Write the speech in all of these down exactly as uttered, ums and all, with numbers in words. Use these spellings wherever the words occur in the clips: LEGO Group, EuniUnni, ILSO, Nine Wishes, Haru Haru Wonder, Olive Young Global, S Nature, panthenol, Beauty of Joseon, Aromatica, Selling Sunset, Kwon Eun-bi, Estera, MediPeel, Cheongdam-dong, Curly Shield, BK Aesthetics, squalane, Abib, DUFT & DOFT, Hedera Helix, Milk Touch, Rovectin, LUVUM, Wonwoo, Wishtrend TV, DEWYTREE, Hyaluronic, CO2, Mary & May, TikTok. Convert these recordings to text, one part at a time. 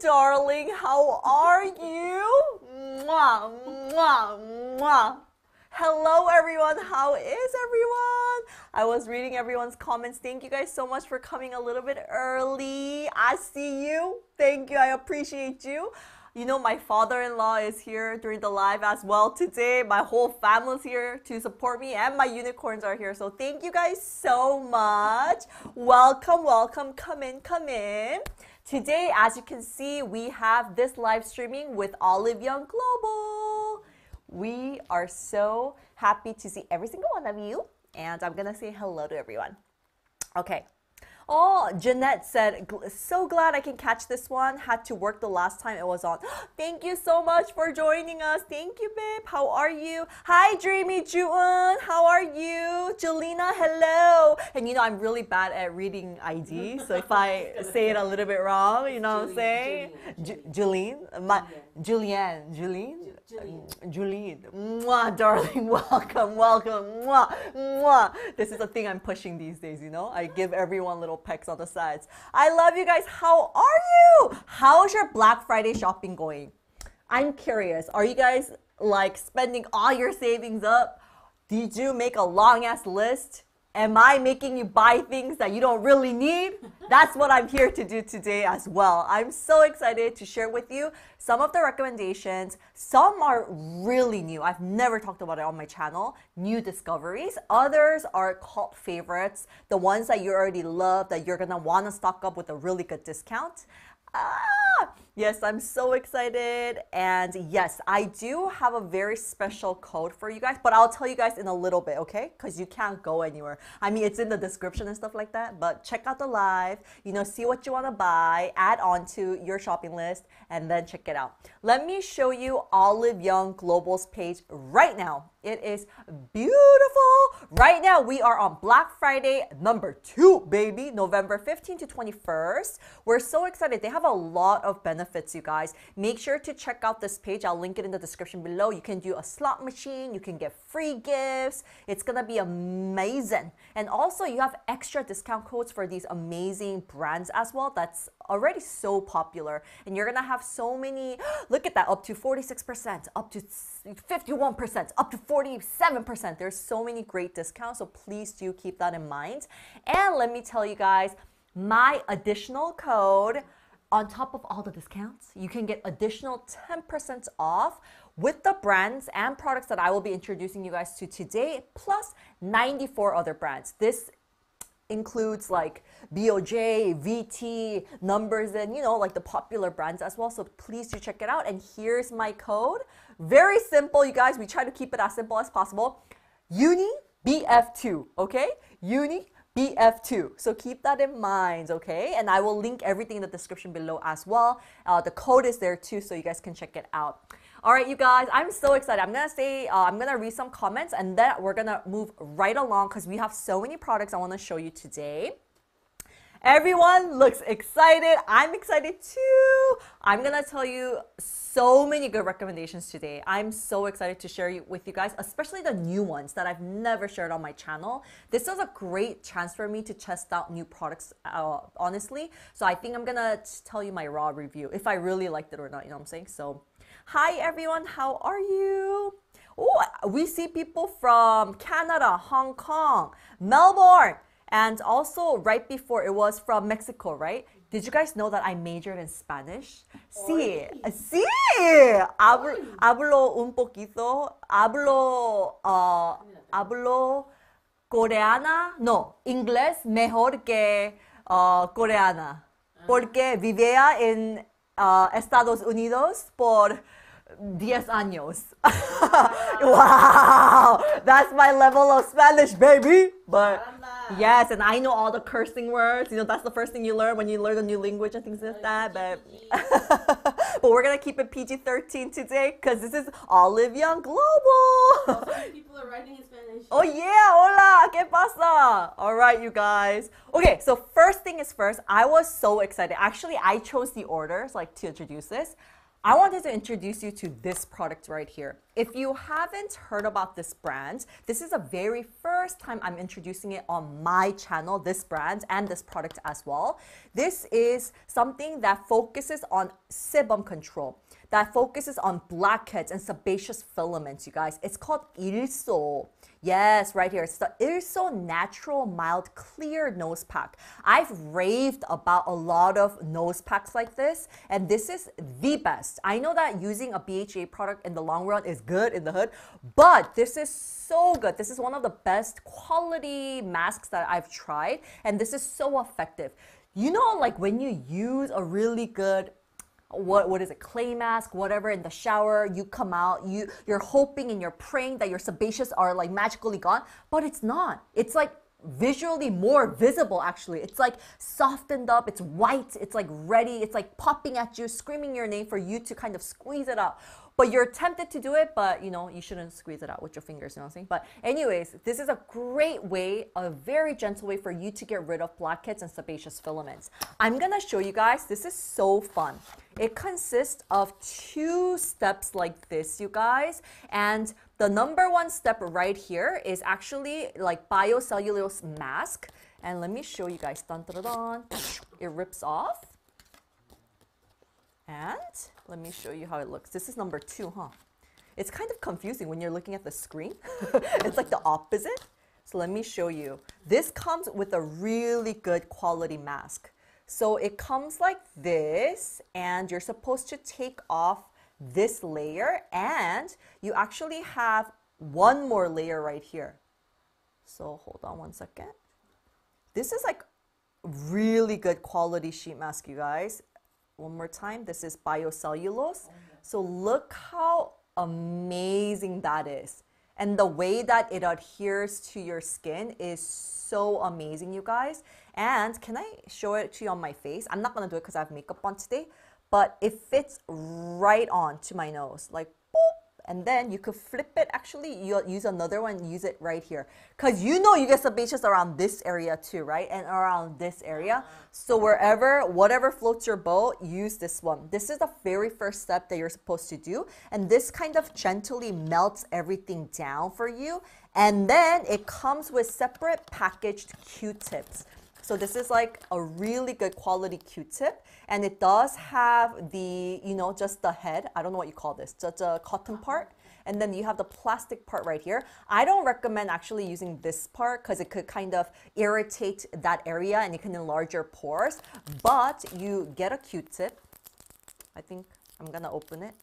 darling. How are you? Mwah, mwah, mwah. Hello everyone, how is everyone? I was reading everyone's comments. Thank you guys so much for coming a little bit early. I see you. Thank you, I appreciate you. You know, my father-in-law is here during the live as well today. My whole family's here to support me and my unicorns are here. So thank you guys so much. Welcome, welcome, come in, come in. Today, as you can see, we have this live streaming with Olive Young Global. We are so happy to see every single one of you, and I'm gonna say hello to everyone. Okay. Oh, Jeanette said, so glad I can catch this one. Had to work the last time it was on. Thank you so much for joining us. Thank you, babe. How are you? Hi, Dreamy Juun. How are you? Jelena, hello. And you know, I'm really bad at reading I D, so if I say it a little bit wrong, you know Julie, what I'm saying? Julene? My, Julianne. Julene? Julene. Mwah, darling. Welcome, welcome. Mwah, mwah. This is a thing I'm pushing these days, you know? I give everyone little pecks on the sides. I love you guys. How are you? How's your Black Friday shopping going? I'm curious. Are you guys like spending all your savings up? Did you make a long ass list? Am I making you buy things that you don't really need? That's what I'm here to do today as well. I'm so excited to share with you some of the recommendations. Some are really new. I've never talked about it on my channel. New discoveries. Others are cult favorites. The ones that you already love that you're gonna wanna stock up with a really good discount. Ah! Yes, I'm so excited. And yes, I do have a very special code for you guys, but I'll tell you guys in a little bit, okay? Because you can't go anywhere. I mean, it's in the description and stuff like that, but check out the live, you know, see what you want to buy, add on to your shopping list, and then check it out. Let me show you Olive Young Global's page right now. It is beautiful. Right now, we are on Black Friday number two, baby, November fifteenth to twenty-first. We're so excited. They have a lot of benefits, you guys. Make sure to check out this page. I'll link it in the description below. You can do a slot machine. You can get free gifts. It's going to be amazing. And also, you have extra discount codes for these amazing brands as well. That's already so popular. And you're going to have so many, look at that, up to forty-six percent, up to fifty-one percent, up to forty-seven percent. There's so many great discounts, so please do keep that in mind. And let me tell you guys, my additional code, on top of all the discounts, you can get additional ten percent off with the brands and products that I will be introducing you guys to today, plus ninety-four other brands. This includes like B O J, V T, Numbers, and you know, like the popular brands as well. So please do check it out. And here's my code. Very simple, you guys. We try to keep it as simple as possible. UNIBF two, okay? UNIBF two. So keep that in mind, okay? And I will link everything in the description below as well. Uh, the code is there too, so you guys can check it out. All right, you guys, I'm so excited. I'm gonna say, uh, I'm gonna read some comments and then we're gonna move right along because we have so many products I wanna show you today. Everyone looks excited. I'm excited too. I'm gonna tell you so many good recommendations today. I'm so excited to share with you guys, especially the new ones that I've never shared on my channel. This is a great chance for me to test out new products, uh, honestly. So I think I'm gonna tell you my raw review, if I really liked it or not, you know what I'm saying? So, hi everyone, how are you? Oh, we see people from Canada, Hong Kong, Melbourne, and also right before it was from Mexico, right? Did you guys know that I majored in Spanish? Sí, sí. Hablo, hablo un poquito. Hablo, uh, hablo coreana. No, inglés mejor que uh, coreana. Porque vivía en uh, Estados Unidos por diez años. Wow, that's my level of Spanish, baby. But yes, and I know all the cursing words. You know, that's the first thing you learn when you learn a new language and things like that. But but we're gonna keep it P G thirteen today because this is Olive Young Global. Oh, so many people are writing in Spanish. Oh yeah, hola, qué pasa? All right, you guys. Okay, so first thing is first. I was so excited. Actually, I chose the orders like to introduce this. I wanted to introduce you to this product right here. If you haven't heard about this brand, this is the very first time I'm introducing it on my channel, this brand and this product as well. This is something that focuses on sebum control, that focuses on blackheads and sebaceous filaments, you guys. It's called I L S O. Yes, right here. It's the I L S O Natural Mild Clear Nose Pack. I've raved about a lot of nose packs like this, and this is the best. I know that using a B H A product in the long run is good in the hood, but this is so good. This is one of the best quality masks that I've tried, and this is so effective. You know, like when you use a really good What, what is it, clay mask, whatever, in the shower, you come out, you, you're hoping and you're praying that your sebaceous are like magically gone, but it's not. It's like visually more visible, actually. It's like softened up, it's white, it's like ready, it's like popping at you, screaming your name for you to kind of squeeze it out. But you're tempted to do it, but you know, you shouldn't squeeze it out with your fingers, you know what I'm saying? But anyways, this is a great way, a very gentle way for you to get rid of blackheads and sebaceous filaments. I'm gonna show you guys, this is so fun. It consists of two steps like this, you guys. And the number one step right here is actually like biocellulose mask. And let me show you guys, dun, dun, dun, dun. It rips off. And let me show you how it looks. This is number two, huh? It's kind of confusing when you're looking at the screen. It's like the opposite. So let me show you. This comes with a really good quality mask. So it comes like this, and you're supposed to take off this layer, and you actually have one more layer right here. So hold on one second. This is like really good quality sheet mask, you guys. One more time, this is biocellulose. So look how amazing that is. And the way that it adheres to your skin is so amazing, you guys. And can I show it to you on my face? I'm not gonna do it because I have makeup on today, but it fits right on to my nose, like boop. And then you could flip it, actually, you'll use another one, use it right here. Because you know you get sebaceous around this area too, right? And around this area. So wherever, whatever floats your boat, use this one. This is the very first step that you're supposed to do. And this kind of gently melts everything down for you. And then it comes with separate packaged Q-tips. So this is like a really good quality Q-tip, and it does have the, you know, just the head. I don't know what you call this, just a cotton part. And then you have the plastic part right here. I don't recommend actually using this part because it could kind of irritate that area and it can enlarge your pores, but you get a Q-tip. I think I'm gonna open it.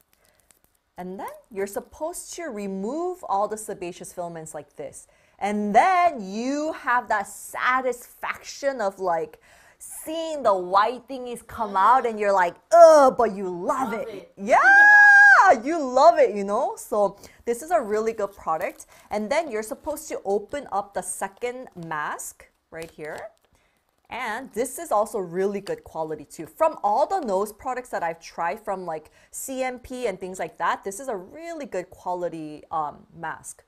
And then you're supposed to remove all the sebaceous filaments like this. And then you have that satisfaction of like seeing the white thingies come out and you're like, ugh, but you love, love it. it. Yeah, you love it, you know? So this is a really good product. And then you're supposed to open up the second mask right here. And this is also really good quality too. From all the nose products that I've tried from like C N P and things like that, this is a really good quality um, mask.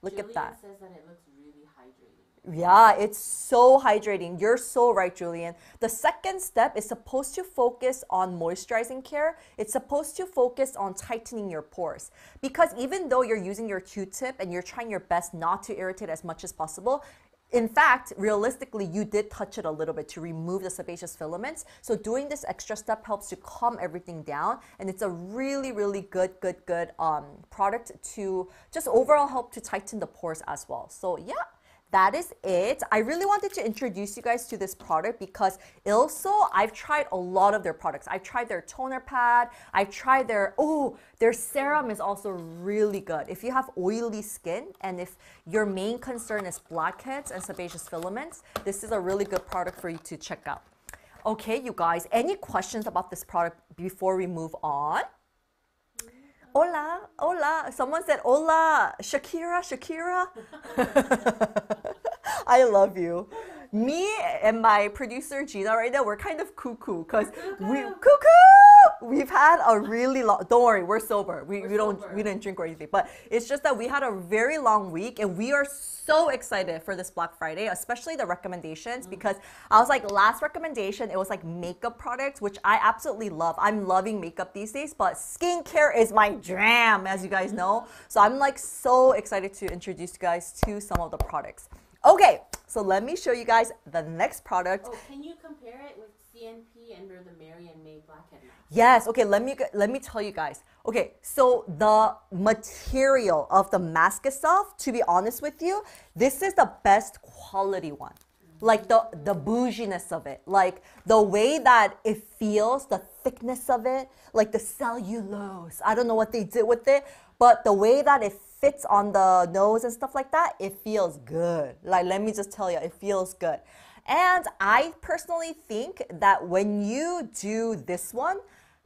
Look Julian at that. Says that it looks really hydrating. Yeah, it's so hydrating. You're so right, Julian. The second step is supposed to focus on moisturizing care. It's supposed to focus on tightening your pores. Because even though you're using your Q-tip and you're trying your best not to irritate as much as possible, in fact, realistically, you did touch it a little bit to remove the sebaceous filaments. So doing this extra step helps to calm everything down. And it's a really, really good, good, good um, product to just overall help to tighten the pores as well. So yeah, that is it. I really wanted to introduce you guys to this product because I L S O, I've tried a lot of their products. I've tried their toner pad. I've tried their, oh, their serum is also really good. If you have oily skin and if your main concern is blackheads and sebaceous filaments, this is a really good product for you to check out. Okay, you guys, any questions about this product before we move on? Hola, hola. Someone said, hola, Shakira, Shakira. I love you. Me and my producer, Gina, right now, we're kind of cuckoo because we, cuckoo! we've had a really long, don't worry, we're sober. We, we're we don't sober. we didn't drink or anything, but it's just that we had a very long week and we are so excited for this Black Friday, especially the recommendations, mm-hmm. because I was like, last recommendation, it was like makeup products, which I absolutely love. I'm loving makeup these days, but skincare is my jam, as you guys know. So I'm like so excited to introduce you guys to some of the products. Okay, so let me show you guys the next product. Oh, can you compare it with C N P under the Mary and May Black and Matte? Yes. Okay, let me let me tell you guys. Okay, so the material of the mask itself, to be honest with you, this is the best quality one. Like the the bouginess of it, like the way that it feels, the thickness of it, like the cellulose. I don't know what they did with it, but the way that it fits on the nose and stuff like that, it feels good. Like, let me just tell you, it feels good. And I personally think that when you do this one,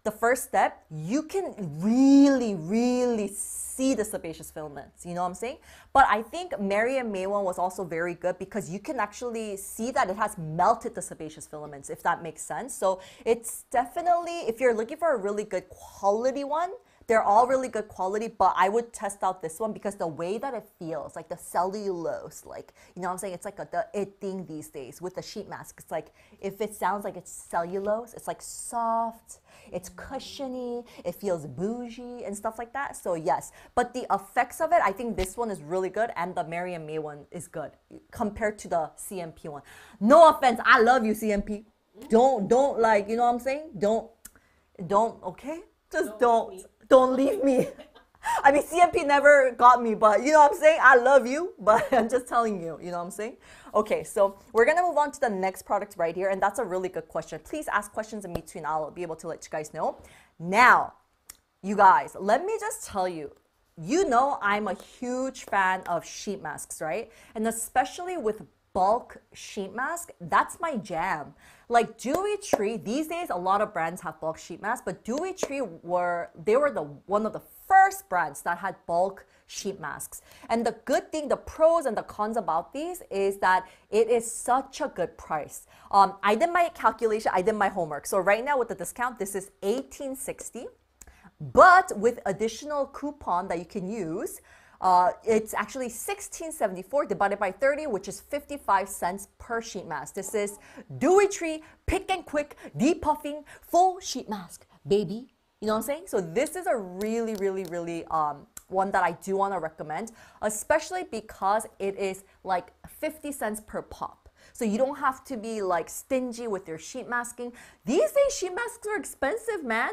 the first step, you can really, really see the sebaceous filaments. You know what I'm saying? But I think Mary and May one was also very good because you can actually see that it has melted the sebaceous filaments, if that makes sense. So it's definitely, if you're looking for a really good quality one, they're all really good quality, but I would test out this one because the way that it feels, like the cellulose, like, you know what I'm saying? It's like a, the it thing these days with the sheet mask. It's like, if it sounds like it's cellulose, it's like soft, it's cushiony, it feels bougie and stuff like that. So yes, but the effects of it, I think this one is really good and the Mary and May one is good compared to the C N P one. No offense, I love you, C N P. Don't, don't like, you know what I'm saying? Don't, don't, okay? Just don't. don't. Don't leave me. I mean, C N P never got me, but you know what I'm saying? I love you, but I'm just telling you, you know what I'm saying? Okay, so we're going to move on to the next product right here, and that's a really good question. Please ask questions in between. I'll be able to let you guys know. Now, you guys, let me just tell you, you know I'm a huge fan of sheet masks, right? And especially with bulk sheet mask, that's my jam. Like DEWYTREE, these days a lot of brands have bulk sheet masks, but DEWYTREE were they were the one of the first brands that had bulk sheet masks. And the good thing, the pros and the cons about these is that it is such a good price. Um, I did my calculation, I did my homework. So right now with the discount, this is eighteen sixty, but with additional coupon that you can use. Uh, it's actually sixteen seventy-four divided by thirty, which is fifty-five cents per sheet mask. This is DEWYTREE Pick and Quick Depuffing Full Sheet Mask, baby. You know what I'm saying? So this is a really, really, really um, one that I do want to recommend, especially because it is like fifty cents per pop. So you don't have to be like stingy with your sheet masking. These days, sheet masks are expensive, man.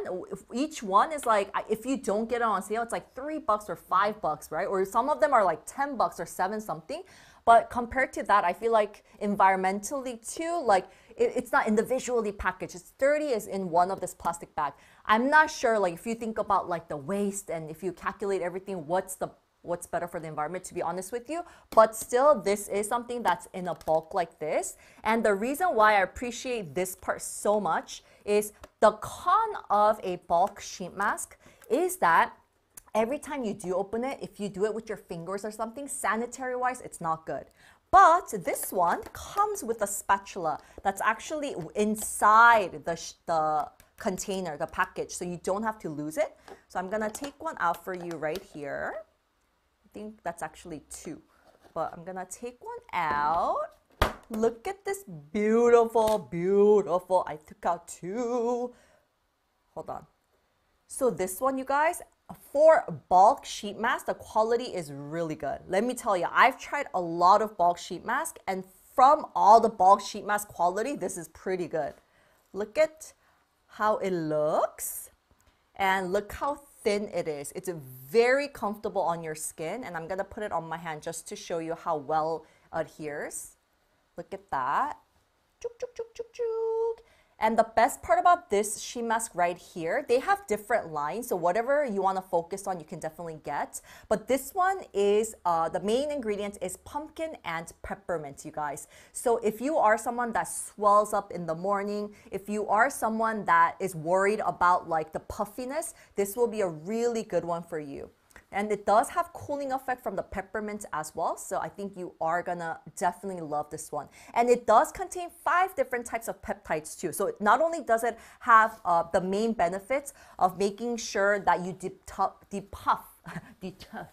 Each one is like, if you don't get it on sale, it's like three bucks or five bucks, right? Or some of them are like ten bucks or seven something. But compared to that, I feel like environmentally too, like it, it's not individually packaged. It's thirty is in one of this plastic bag. I'm not sure, like if you think about like the waste and if you calculate everything, what's the what's better for the environment, to be honest with you. But still, this is something that's in a bulk like this. And the reason why I appreciate this part so much is the con of a bulk sheet mask is that every time you do open it, if you do it with your fingers or something, sanitary-wise, it's not good. But this one comes with a spatula that's actually inside the, the container, the package, so you don't have to lose it. So I'm gonna take one out for you right here. I think that's actually two, but I'm gonna take one out. Look at this beautiful, beautiful. I took out two. Hold on. So this one, you guys, for bulk sheet mask, the quality is really good. Let me tell you, I've tried a lot of bulk sheet mask, and from all the bulk sheet mask quality, this is pretty good. Look at how it looks, and look how thick thin it is. It's very comfortable on your skin, and I'm gonna put it on my hand just to show you how well it adheres. Look at that. Chook, chook, chook, chook, chook. And the best part about this sheet mask right here, they have different lines, so whatever you want to focus on, you can definitely get. But this one is, uh, the main ingredient is pumpkin and peppermint, you guys. So if you are someone that swells up in the morning, if you are someone that is worried about like the puffiness, this will be a really good one for you. And it does have cooling effect from the peppermint as well. So I think you are gonna definitely love this one. And it does contain five different types of peptides too. So not only does it have uh, the main benefits of making sure that you depuff, depuff, depuff,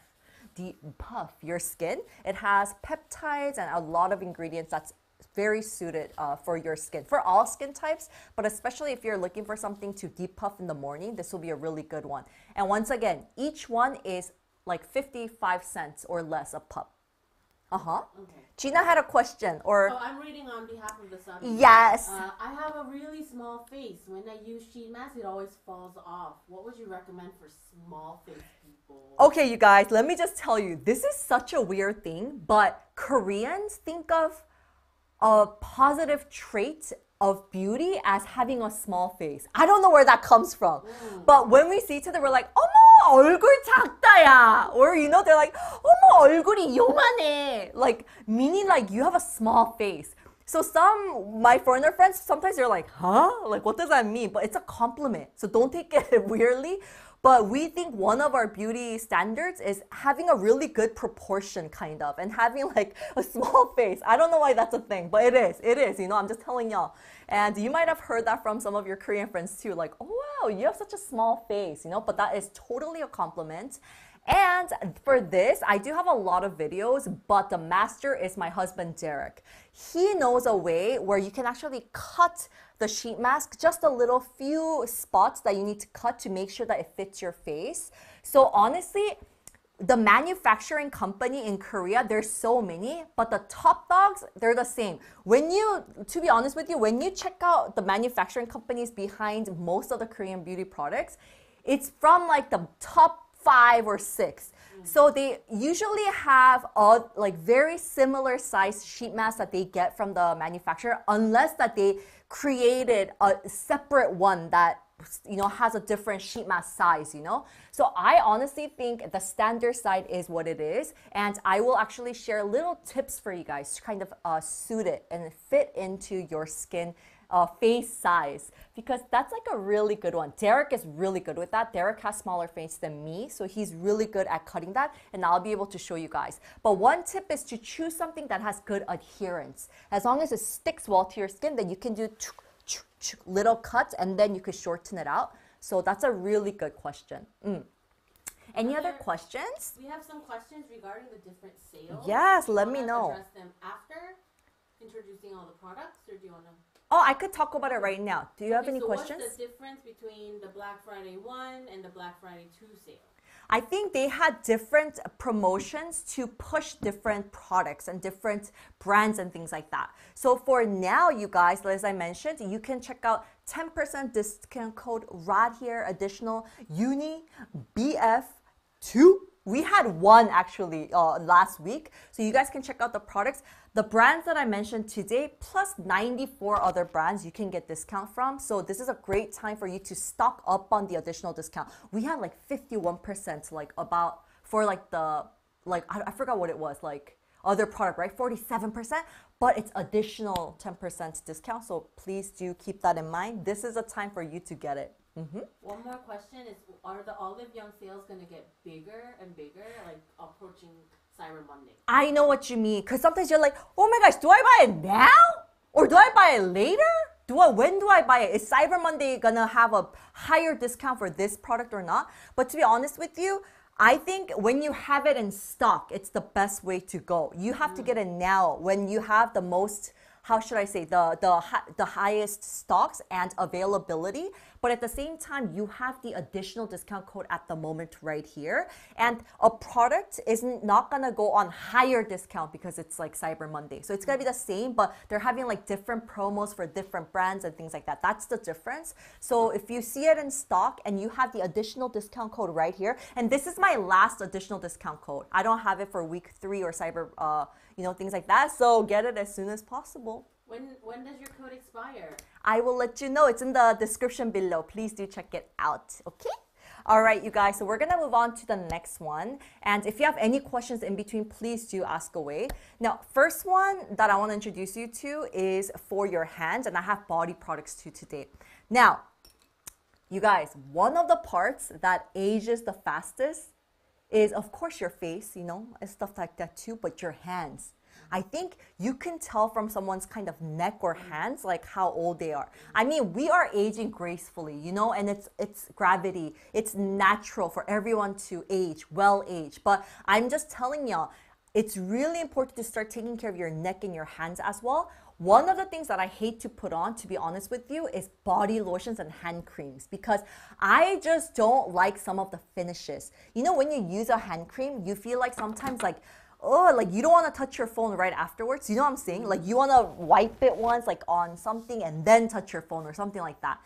depuff your skin, it has peptides and a lot of ingredients that's very suited uh, for your skin, for all skin types, but especially if you're looking for something to depuff in the morning, this will be a really good one. And once again, each one is like fifty-five cents or less a pup. Uh-huh. Okay. Gina had a question or... Oh, I'm reading on behalf of the sun. Yes. Uh, I have a really small face. When I use sheet mask, it always falls off. What would you recommend for small face people? Okay, you guys, let me just tell you, this is such a weird thing, but Koreans think of a positive trait of beauty as having a small face. I don't know where that comes from. Mm. But when we see each other, we're like, 어머, 얼굴 작다야. Or, you know, they're like, 어머, 얼굴이 요만해. Like, meaning like you have a small face. So some, my foreigner friends, sometimes they're like, huh? Like, what does that mean? But it's a compliment. So don't take it weirdly. But we think one of our beauty standards is having a really good proportion, kind of, and having like a small face. I don't know why that's a thing, but it is. It is, you know, I'm just telling y'all. And you might have heard that from some of your Korean friends too, like, oh, wow, you have such a small face, you know, but that is totally a compliment. And for this, I do have a lot of videos, but the master is my husband, Derek. He knows a way where you can actually cut the sheet mask, just a little few spots that you need to cut to make sure that it fits your face. So honestly, the manufacturing company in Korea, there's so many, but the top dogs, they're the same. When you, to be honest with you, when you check out the manufacturing companies behind most of the Korean beauty products, it's from like the top five or six. So they usually have all like very similar size sheet masks that they get from the manufacturer, unless that they created a separate one that, you know, has a different sheet mask size, you know. So I honestly think the standard side is what it is, and I will actually share little tips for you guys to kind of uh, suit it and fit into your skin Uh, face size, because that's like a really good one. Derek is really good with that. Derek has smaller face than me, so he's really good at cutting that, and I'll be able to show you guys. But one tip is to choose something that has good adherence. As long as it sticks well to your skin, then you can do little cuts and then you could shorten it out. So that's a really good question. Mm. Any other questions? We have some questions regarding the different sales. Yes, let me know. Do you want to address them after introducing all the products, or do you want to... Oh, I could talk about it right now. Do you have okay, any so questions? What's the difference between the Black Friday one and the Black Friday two sale? I think they had different promotions to push different products and different brands and things like that. So for now, you guys, as I mentioned, you can check out ten percent discount code right here, additional U N I B F two. We had one actually uh, last week, so you guys can check out the products. The brands that I mentioned today, plus ninety-four other brands you can get discount from. So this is a great time for you to stock up on the additional discount. We had like fifty-one percent, like about, for like the, like, I, I forgot what it was, like other product, right? forty-seven percent, but it's additional ten percent discount. So please do keep that in mind. This is a time for you to get it. Mm-hmm. One more question is, are the Olive Young sales going to get bigger and bigger, like approaching Cyber Monday? I know what you mean, because sometimes you're like, oh my gosh, do I buy it now? Or do I buy it later? Do I, when do I buy it? Is Cyber Monday going to have a higher discount for this product or not? But to be honest with you, I think when you have it in stock, it's the best way to go. You have mm. to get it now when you have the most... how should I say, the, the, the highest stocks and availability. But at the same time, you have the additional discount code at the moment right here. And a product is not gonna go on higher discount because it's like Cyber Monday. So it's gonna be the same, but they're having like different promos for different brands and things like that. That's the difference. So if you see it in stock and you have the additional discount code right here, and this is my last additional discount code. I don't have it for week three or Cyber, uh, you know, things like that. So get it as soon as possible. When, when does your code expire? I will let you know. It's in the description below. Please do check it out, okay? All right, you guys, so we're going to move on to the next one. And if you have any questions in between, please do ask away. Now, first one that I want to introduce you to is for your hands, and I have body products too today. Now, you guys, one of the parts that ages the fastest is, of course, your face, you know, and stuff like that too, but your hands. I think you can tell from someone's kind of neck or hands, like how old they are. I mean, we are aging gracefully, you know, and it's it's gravity. It's natural for everyone to age, well age. But I'm just telling y'all, it's really important to start taking care of your neck and your hands as well. One of the things that I hate to put on, to be honest with you, is body lotions and hand creams, because I just don't like some of the finishes. You know, when you use a hand cream, you feel like sometimes like, oh, like you don't want to touch your phone right afterwards. You know what I'm saying? Like you want to wipe it once, like on something, and then touch your phone or something like that.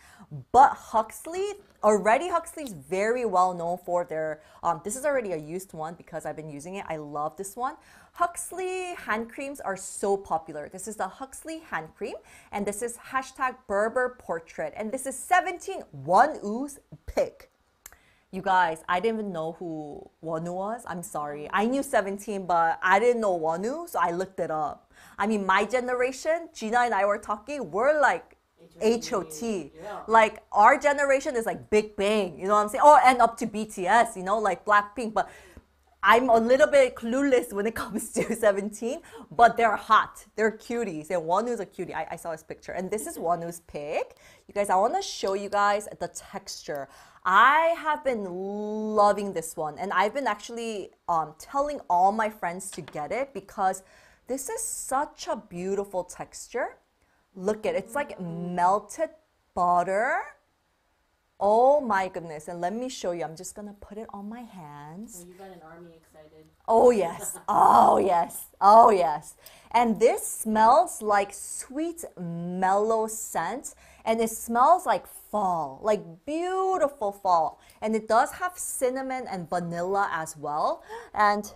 But Huxley, already Huxley is very well known for their, um, this is already a used one because I've been using it. I love this one. Huxley hand creams are so popular. This is the Huxley hand cream, and this is hashtag Berber Portrait. And this is Seventeen, Wonwoo's pick. You guys, I didn't even know who Wonwoo was. I'm sorry. I knew Seventeen, but I didn't know Wonwoo, so I looked it up. I mean, my generation, Gina and I were talking, we're like H O T. Yeah. Like, our generation is like Big Bang, you know what I'm saying? Oh, and up to B T S, you know, like Blackpink. But I'm a little bit clueless when it comes to Seventeen, but they're hot. They're cuties, and Wonwoo's a cutie. I, I saw his picture, and this is Wonwoo's pic. You guys, I want to show you guys the texture. I have been loving this one, and I've been actually um, telling all my friends to get it because this is such a beautiful texture. Look at it. It's like melted butter. Oh my goodness. And let me show you. I'm just going to put it on my hands. You got an army excited. Oh yes. Oh yes. Oh yes. And this smells like sweet mellow scent, and it smells like fall, like beautiful fall. And it does have cinnamon and vanilla as well. And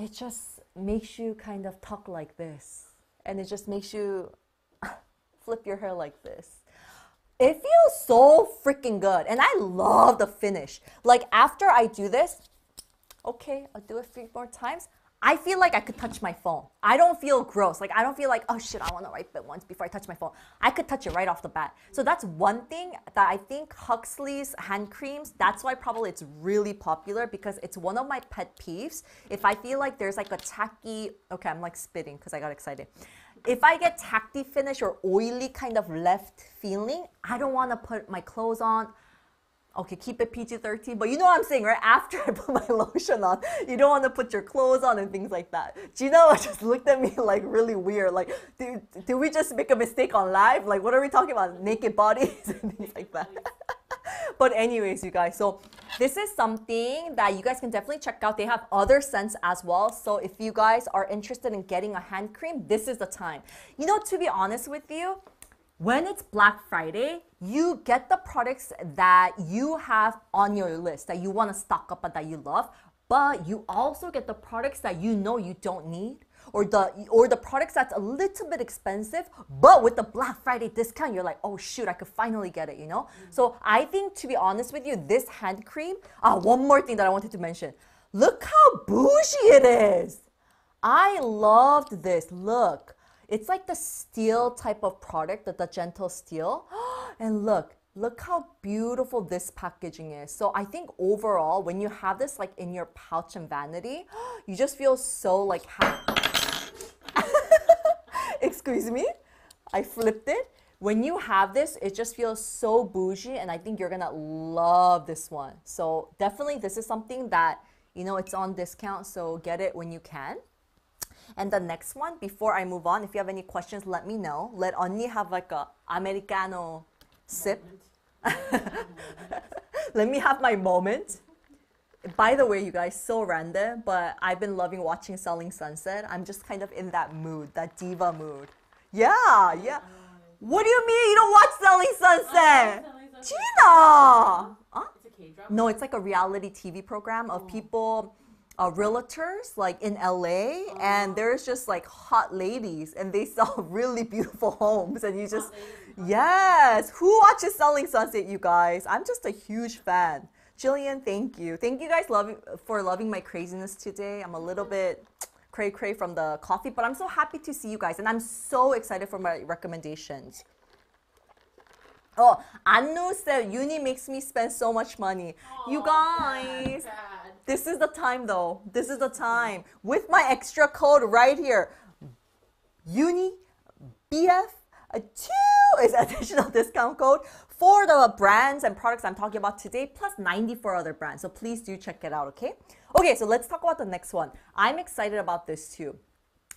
it just makes you kind of talk like this. And it just makes you flip your hair like this. It feels so freaking good. And I love the finish. Like after I do this, okay, I'll do it a few more times. I feel like I could touch my phone. I don't feel gross. Like I don't feel like, oh shit, I want to wipe it once before I touch my phone. I could touch it right off the bat. So that's one thing that I think Huxley's hand creams, that's why probably it's really popular, because it's one of my pet peeves. If I feel like there's like a tacky, okay, I'm like spitting because I got excited. If I get tacky finish or oily kind of left feeling, I don't want to put my clothes on. Okay, keep it P G thirteen, but you know what I'm saying, right? After I put my lotion on, you don't want to put your clothes on and things like that. Gina just looked at me like really weird, like, did, did we just make a mistake on live? Like, what are we talking about? Naked bodies and things like that. But anyways, you guys, so this is something that you guys can definitely check out. They have other scents as well. So if you guys are interested in getting a hand cream, this is the time. You know, to be honest with you, when it's Black Friday, you get the products that you have on your list that you want to stock up on, that you love, but you also get the products that you know you don't need, or the or the products that's a little bit expensive, but with the Black Friday discount, you're like, oh shoot, I could finally get it, you know? Mm-hmm. So I think, to be honest with you, this hand cream, uh, one more thing that I wanted to mention. Look how bougie it is. I loved this, look. It's like the steel type of product, the, the gentle steel. And look, look how beautiful this packaging is. So I think overall, when you have this like in your pouch and vanity, you just feel so like happy. Excuse me, I flipped it. When you have this, it just feels so bougie, and I think you're gonna love this one. So definitely this is something that, you know, it's on discount, so get it when you can. And the next one, before I move on, if you have any questions, let me know. Let Onni have like a Americano sip. Let me have my moment. By the way, you guys, so random, but I've been loving watching Selling Sunset. I'm just kind of in that mood, that diva mood. Yeah, yeah. What do you mean you don't watch Selling Sunset? Gina! Huh? No, it's like a reality T V program of people... Uh, realtors like in L A, oh. And there's just like hot ladies, and they sell really beautiful homes, and you just hot yes hot. Who watches Selling Sunset, you guys? I'm just a huge fan. Jillian, thank you thank you guys loving for loving my craziness today. I'm a little bit cray cray from the coffee, but I'm so happy to see you guys, and I'm so excited for my recommendations. Oh, Annu said uni makes me spend so much money. Oh, you guys, bad, bad. This is the time though. This is the time. With my extra code right here, uni B F two is additional discount code for the brands and products I'm talking about today, plus ninety-four other brands. So please do check it out, okay? Okay, so let's talk about the next one. I'm excited about this too.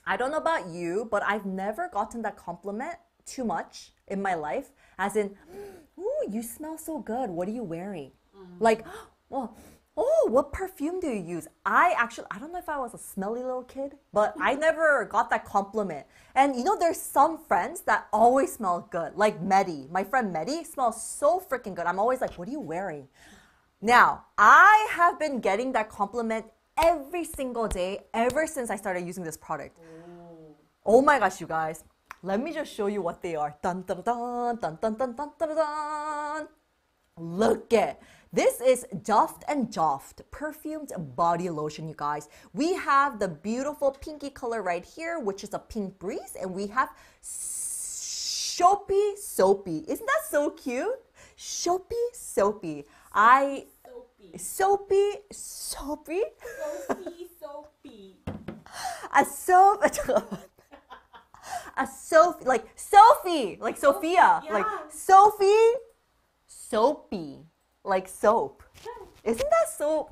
I don't know about you, but I've never gotten that compliment too much in my life. As in, ooh, you smell so good. What are you wearing? Mm-hmm. Like, oh, oh, what perfume do you use? I actually, I don't know if I was a smelly little kid, but I never got that compliment. And you know, there's some friends that always smell good. Like Medi. My friend Medi smells so freaking good. I'm always like, what are you wearing? Now, I have been getting that compliment every single day ever since I started using this product. Ooh. Oh my gosh, you guys. Let me just show you what they are. Dun, dun, dun, dun, dun, dun, dun, dun, dun. Look at this. Is Duft and Joft perfumed body lotion, you guys. We have the beautiful pinky color right here, which is a pink breeze, and we have Soapy Soapy. Isn't that so cute? Soapy Soapy. I Soapy Soapy. Soapy Soapy. A soap. A Sophie, like Sophie, like Sophia, yeah. Like Sophie, Soapy, like soap. Isn't that so?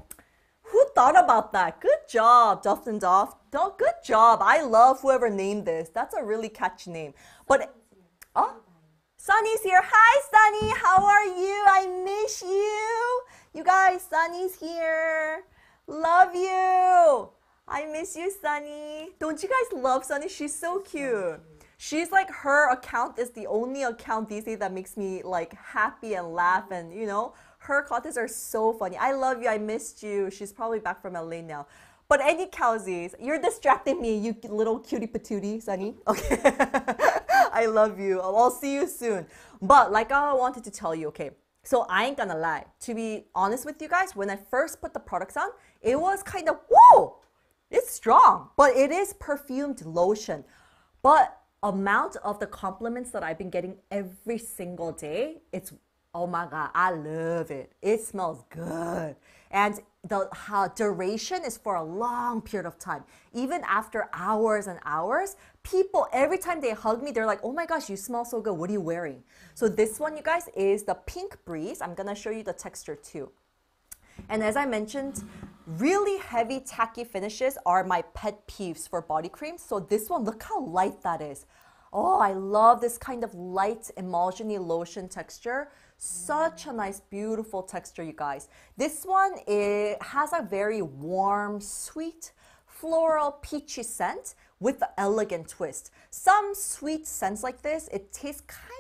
Who thought about that? Good job, Duft and Doff. Good job. I love whoever named this. That's a really catchy name. But, oh, Sunny's here. Hi, Sunny. How are you? I miss you. You guys, Sunny's here. Love you. I miss you, Sunny. Don't you guys love Sunny? She's so cute. She's like, her account is the only account these days that makes me like happy and laugh, and you know, her contents are so funny. I love you. I missed you. She's probably back from L A now. But any cowsies, you're distracting me, you little cutie patootie, Sunny. Okay. I love you. I'll see you soon. But like I wanted to tell you, okay, so I ain't gonna lie. To be honest with you guys, when I first put the products on, it was kind of, whoa! It's strong, but it is perfumed lotion. But amount of the compliments that I've been getting every single day, it's, oh my God, I love it. It smells good. And the how duration is for a long period of time. Even after hours and hours, people, every time they hug me, they're like, oh my gosh, you smell so good. What are you wearing? So this one, you guys, is the Pink Breeze. I'm going to show you the texture too. And as I mentioned, really heavy, tacky finishes are my pet peeves for body creams. So this one, look how light that is. Oh, I love this kind of light emulsiony lotion texture. Such a nice, beautiful texture, you guys. This one, it has a very warm, sweet, floral, peachy scent with the elegant twist. Some sweet scents like this, it tastes kind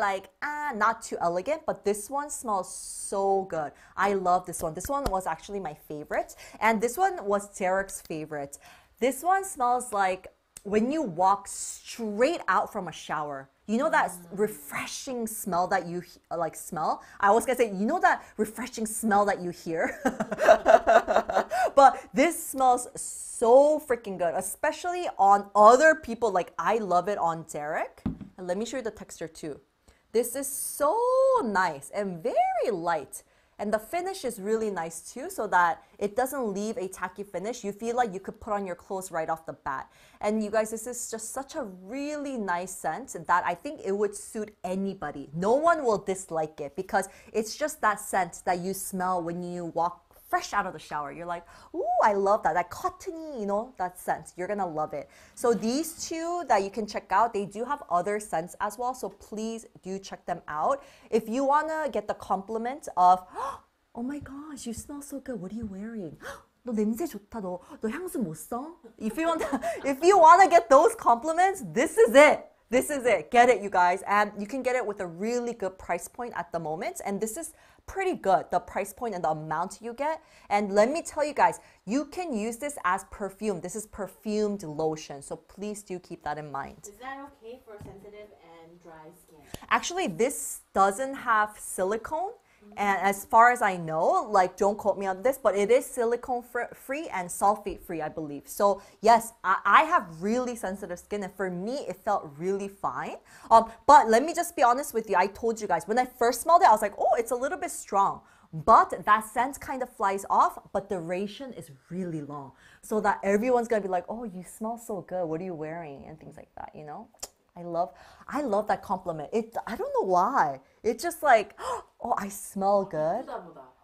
like ah, not too elegant, but this one smells so good. I love this one. This one was actually my favorite, and this one was Derek's favorite. This one smells like when you walk straight out from a shower. You know that refreshing smell that you like smell? I was gonna say, you know that refreshing smell that you hear? But this smells so freaking good, especially on other people. Like, I love it on Derek. And let me show you the texture too. This is so nice and very light. And the finish is really nice too, so that it doesn't leave a tacky finish. You feel like you could put on your clothes right off the bat. And you guys, this is just such a really nice scent that I think it would suit anybody. No one will dislike it because it's just that scent that you smell when you walk fresh out of the shower. You're like, ooh, I love that, that cottony, you know, that scent. You're gonna love it. So these two that you can check out, they do have other scents as well, so please do check them out. If you wanna get the compliment of, oh my gosh, you smell so good, what are you wearing? 너 냄새 좋다, 너, 너 향수 못 써? If you want, if you wanna get those compliments, this is it. This is it. Get it, you guys. And you can get it with a really good price point at the moment. And this is pretty good, the price point and the amount you get. And let me tell you guys, you can use this as perfume. This is perfumed lotion. So please do keep that in mind. Is that okay for sensitive and dry skin? Actually, this doesn't have silicone. And as far as I know, like, don't quote me on this, but it is silicone free and sulfate free, I believe. So yes, I, I have really sensitive skin, and for me, it felt really fine. Um, but let me just be honest with you. I told you guys, when I first smelled it, I was like, oh, it's a little bit strong. But that scent kind of flies off, but duration is really long. So that everyone's going to be like, oh, you smell so good. What are you wearing? And things like that, you know? I love, I love that compliment. It, I don't know why. It's just like, oh, I smell good.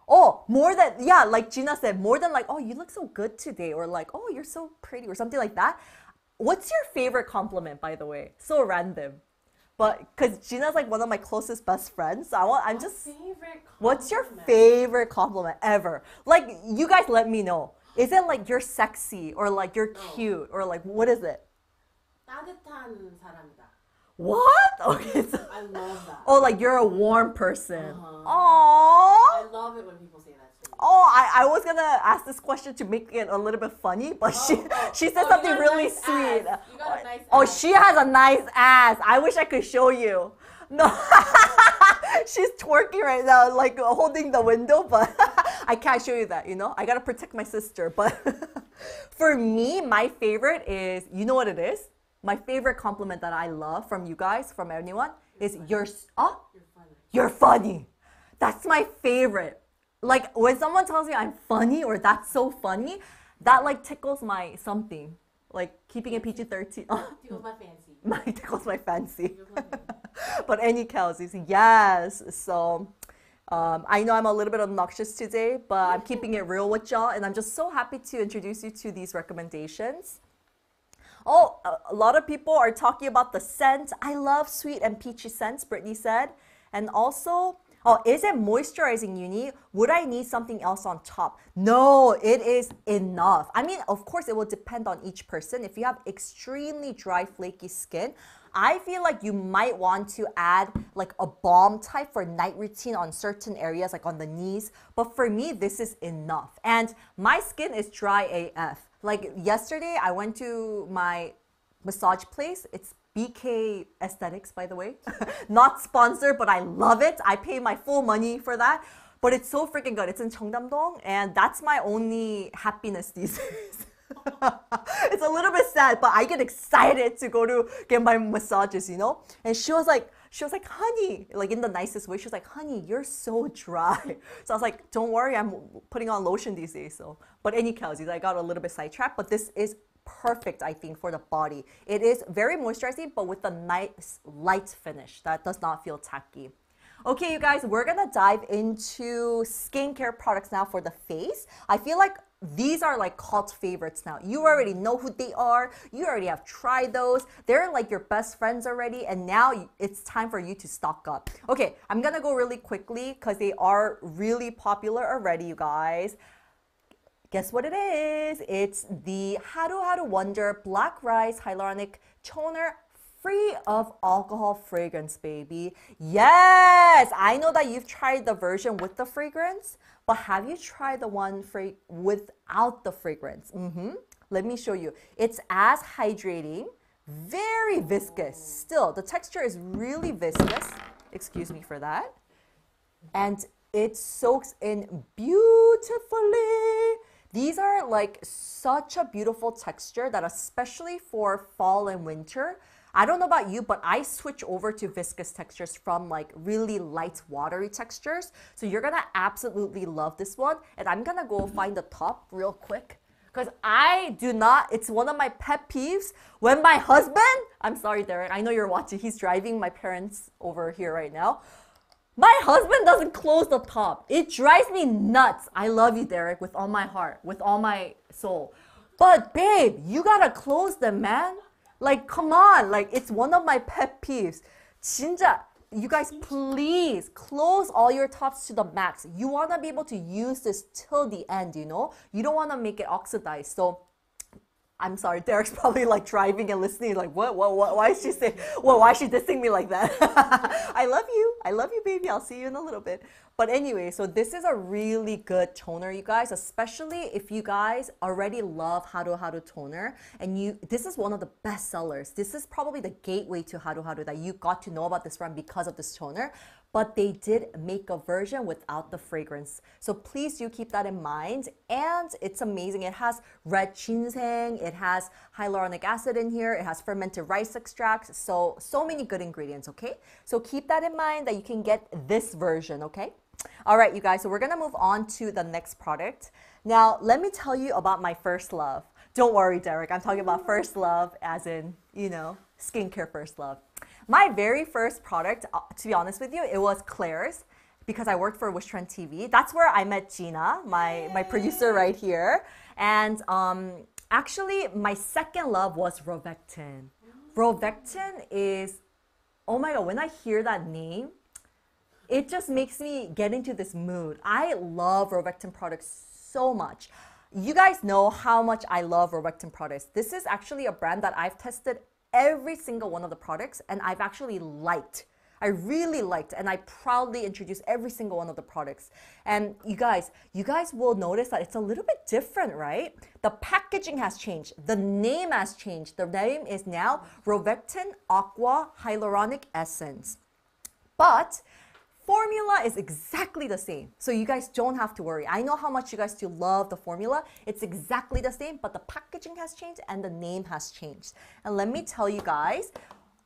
Oh, more than, yeah, like Gina said, more than like, oh, you look so good today, or like, oh, you're so pretty, or something like that. What's your favorite compliment, by the way? So random. But because Gina's like one of my closest best friends, so I want, I'm just, what's your favorite compliment ever? Like, you guys let me know. Is it like you're sexy, or like you're cute, or like, what is it? 따뜻한 사람이다. What? Okay, so, I love that. Oh, like you're a warm person. Uh-huh. Aww. I love it when people say that to me. Oh, I, I was gonna ask this question to make it a little bit funny, but oh, she oh, she said oh, something really nice sweet. Ass. You got a nice oh, ass. She has a nice ass. I wish I could show you. No, she's twerking right now, like holding the window, but I can't show you that, you know? I gotta protect my sister, but for me, my favorite is, you know what it is? My favorite compliment that I love from you guys, from anyone, you're is funny. You're, uh, you're funny. You're funny. That's my favorite. Like, when someone tells me I'm funny, or that's so funny, that like tickles my something. Like, keeping it P G thirteen. Tickles my fancy. My, tickles my fancy. Tickles my fancy. But any cows, you see, yes. So, um, I know I'm a little bit obnoxious today, but I'm keeping it real with y'all. And I'm just so happy to introduce you to these recommendations. Oh, a lot of people are talking about the scent. I love sweet and peachy scents, Brittany said. And also, oh, is it moisturizing uni? Would I need something else on top? No, it is enough. I mean, of course, it will depend on each person. If you have extremely dry, flaky skin, I feel like you might want to add like a balm type for night routine on certain areas, like on the knees. But for me, this is enough. And my skin is dry A F. Like yesterday, I went to my massage place. It's B K Aesthetics, by the way. Not sponsored, but I love it. I pay my full money for that. But it's so freaking good. It's in Cheongdam-dong, and that's my only happiness these days. It's a little bit sad, but I get excited to go to get my massages, you know? And she was like, she was like, honey, like in the nicest way, she was like, honey, you're so dry. So I was like, don't worry, I'm putting on lotion these days. So, but any cowsies, I got a little bit sidetracked, but this is perfect, I think, for the body. It is very moisturizing, but with a nice light finish that does not feel tacky. Okay, you guys, we're gonna dive into skincare products now for the face. I feel like these are like cult favorites now. You already know who they are. You already have tried those. They're like your best friends already, and now it's time for you to stock up. Okay, I'm gonna go really quickly because they are really popular already, you guys. Guess what it is? It's the Haru Haru Wonder Black Rice Hyaluronic Toner, free of alcohol fragrance, baby. Yes, I know that you've tried the version with the fragrance, but have you tried the one fra without the fragrance? Mm-hmm. Let me show you. It's as hydrating, very viscous. Still, the texture is really viscous. Excuse me for that. And it soaks in beautifully. These are like such a beautiful texture that especially for fall and winter, I don't know about you, but I switch over to viscous textures from like really light watery textures. So you're gonna absolutely love this one. And I'm gonna go find the top real quick because I do not, it's one of my pet peeves when my husband, I'm sorry, Derek, I know you're watching, he's driving my parents over here right now. My husband doesn't close the top. It drives me nuts. I love you, Derek, with all my heart, with all my soul. But babe, you gotta close them, man. Like, come on, like, it's one of my pet peeves. 진짜, you guys, please close all your tops to the max. You want to be able to use this till the end, you know? You don't want to make it oxidized. So, I'm sorry, Derek's probably like driving and listening, like, what, what, what, why is she saying, well, why is she dissing me like that? I love you. I love you, baby. I'll see you in a little bit. But anyway, so this is a really good toner, you guys, especially if you guys already love Haru Haru toner. And you, this is one of the best sellers. This is probably the gateway to Haru Haru that you got to know about this brand because of this toner. but they did make a version without the fragrance. So please do keep that in mind. And it's amazing. It has red ginseng, it has hyaluronic acid in here, it has fermented rice extracts. So, so many good ingredients, okay? So keep that in mind that you can get this version, okay? All right, you guys, so we're gonna move on to the next product. Now, let me tell you about my first love. Don't worry, Derek, I'm talking about first love as in, you know, skincare first love. My very first product, to be honest with you, it was Claire's because I worked for Wishtrend T V. That's where I met Gina, my, my producer right here. And um, actually, my second love was Rovectin. Rovectin is, oh my God, when I hear that name, it just makes me get into this mood. I love Rovectin products so much. You guys know how much I love Rovectin products. This is actually a brand that I've tested every single one of the products and I've actually liked. I really liked and I proudly introduce every single one of the products. And you guys, you guys will notice that it's a little bit different, right? The packaging has changed. The name has changed. The name is now Rovectin Aqua Hyaluronic Essence. But formula is exactly the same, so you guys don't have to worry. I know how much you guys do love the formula. It's exactly the same, but the packaging has changed and the name has changed. And let me tell you guys,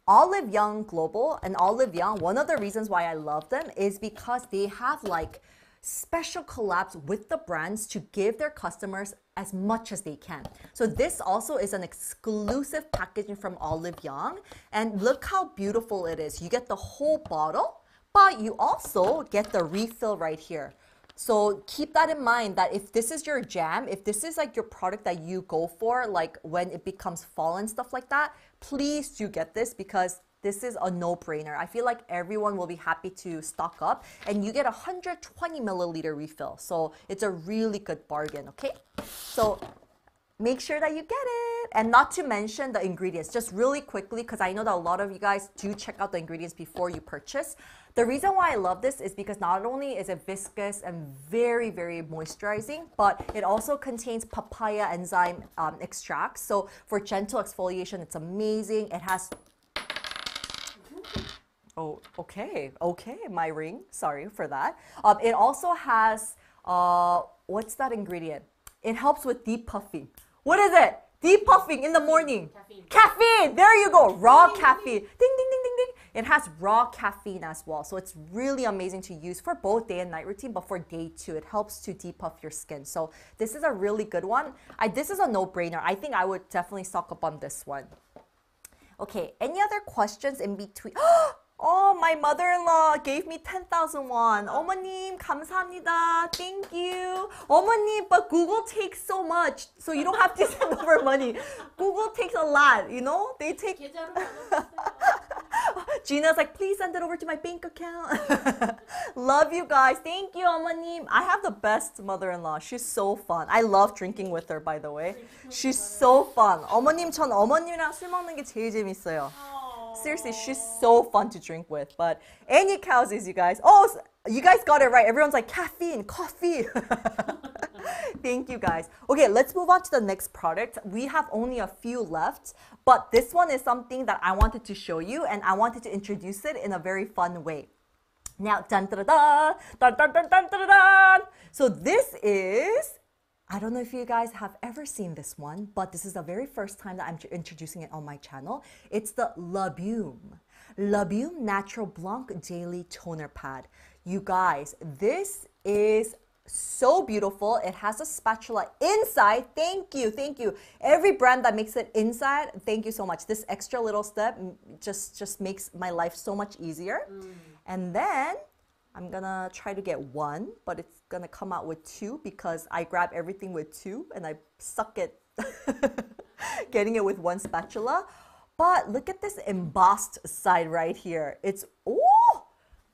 Olive Young Global and Olive Young, one of the reasons why I love them is because they have like special collabs with the brands to give their customers as much as they can. So this also is an exclusive packaging from Olive Young, and look how beautiful it is. You get the whole bottle, but you also get the refill right here. So keep that in mind that if this is your jam, if this is like your product that you go for, like when it becomes fall and stuff like that, please do get this because this is a no-brainer. I feel like everyone will be happy to stock up, and you get a one hundred twenty milliliter refill. So it's a really good bargain, okay? So make sure that you get it. And not to mention the ingredients, just really quickly, because I know that a lot of you guys do check out the ingredients before you purchase. The reason why I love this is because not only is it viscous and very, very moisturizing, but it also contains papaya enzyme um, extracts. So for gentle exfoliation, it's amazing. It has... Oh, okay. Okay, my ring. Sorry for that. Um, it also has... Uh, what's that ingredient? It helps with depuffing. What is it? Depuffing in the morning. Caffeine. Caffeine! There you go. Raw caffeine. Ding, ding, ding, ding, ding. It has raw caffeine as well. So it's really amazing to use for both day and night routine, but for day two, it helps to depuff your skin. So this is a really good one. I, this is a no-brainer. I think I would definitely stock up on this one. Okay, any other questions in between? Oh, my mother-in-law gave me ten thousand won. 어머님, 감사합니다. Thank you. 어머님, but Google takes so much, so you don't have to send over money. Google takes a lot, you know? They take... Gina's like, please send it over to my bank account. Love you guys. Thank you, 어머님. I have the best mother-in-law. She's so fun. I love drinking with her, by the way. She's so fun. 어머님, 전 어머님이랑 술 먹는 게 제일 재밌어요. Seriously, she's so fun to drink with. But any causes, you guys. Oh, you guys got it right. Everyone's like, caffeine, coffee. Thank you, guys. Okay, let's move on to the next product. We have only a few left, but this one is something that I wanted to show you, and I wanted to introduce it in a very fun way. Now, dun, da, da, da, da, da, da, da, da. So this is... I don't know if you guys have ever seen this one, but this is the very first time that I'm introducing it on my channel. It's the LUVUM. LUVUM Natural Blanc Daily Toner Pad. You guys, this is so beautiful. It has a spatula inside. Thank you, thank you. Every brand that makes it inside, thank you so much. This extra little step just, just makes my life so much easier. Mm. And then... I'm gonna try to get one, but it's gonna come out with two because I grab everything with two and I suck it, getting it with one spatula. But look at this embossed side right here. It's, oh,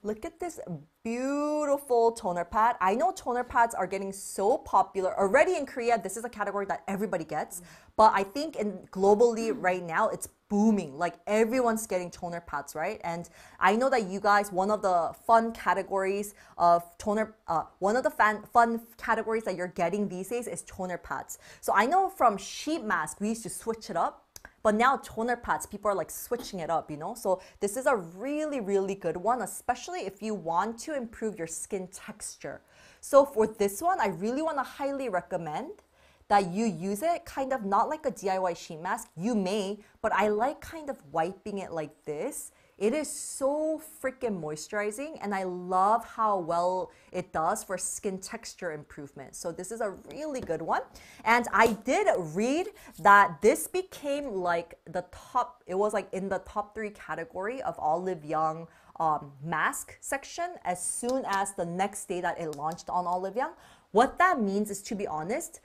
look at this beautiful toner pad. I know toner pads are getting so popular. Already in Korea, this is a category that everybody gets, but I think in globally right now, it's booming. Like everyone's getting toner pads, right? And I know that you guys, one of the fun categories of toner, uh, one of the fan, fun categories that you're getting these days is toner pads. So I know from sheet mask, we used to switch it up. But now toner pads, people are like switching it up, you know? So this is a really, really good one, especially if you want to improve your skin texture. So for this one, I really want to highly recommend that you use it kind of not like a D I Y sheet mask. You may, but I like kind of wiping it like this. It is so freaking moisturizing, and I love how well it does for skin texture improvement. So this is a really good one. And I did read that this became like the top, it was like in the top three category of Olive Young um, mask section as soon as the next day that it launched on Olive Young. What that means is, to be honest,